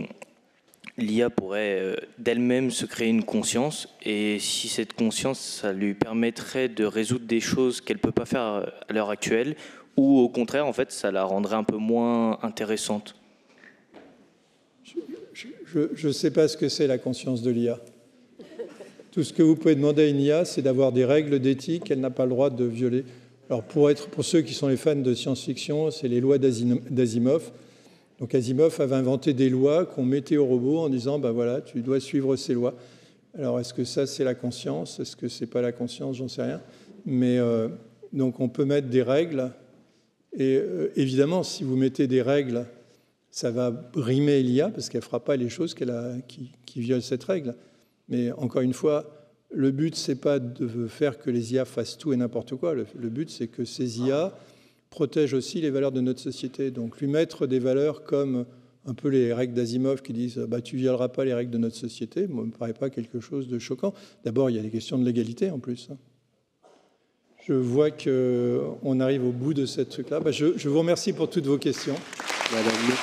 l'IA pourrait d'elle-même se créer une conscience et si cette conscience, ça lui permettrait de résoudre des choses qu'elle ne peut pas faire à l'heure actuelle ou au contraire, en fait, ça la rendrait un peu moins intéressante. Je ne sais pas ce que c'est la conscience de l'IA. Tout ce que vous pouvez demander à une IA, c'est d'avoir des règles d'éthique qu'elle n'a pas le droit de violer. Alors pour ceux qui sont les fans de science-fiction, c'est les lois d'Asimov. Donc Asimov avait inventé des lois qu'on mettait au robot en disant ben voilà, tu dois suivre ces lois. Alors est-ce que ça c'est la conscience? Est-ce que c'est pas la conscience? J'en sais rien. Mais donc on peut mettre des règles et évidemment si vous mettez des règles, ça va brimer l'IA parce qu'elle fera pas les choses qui violent cette règle. Mais encore une fois, le but c'est pas de faire que les IA fassent tout et n'importe quoi. Le but c'est que ces IA protège aussi les valeurs de notre société. Donc lui mettre des valeurs comme un peu les règles d'Asimov qui disent « tu ne violeras pas les règles de notre société », moi, ne me paraît pas quelque chose de choquant. D'abord, il y a des questions de l'égalité en plus. Je vois qu'on arrive au bout de ce truc-là. Je vous remercie pour toutes vos questions. Madame.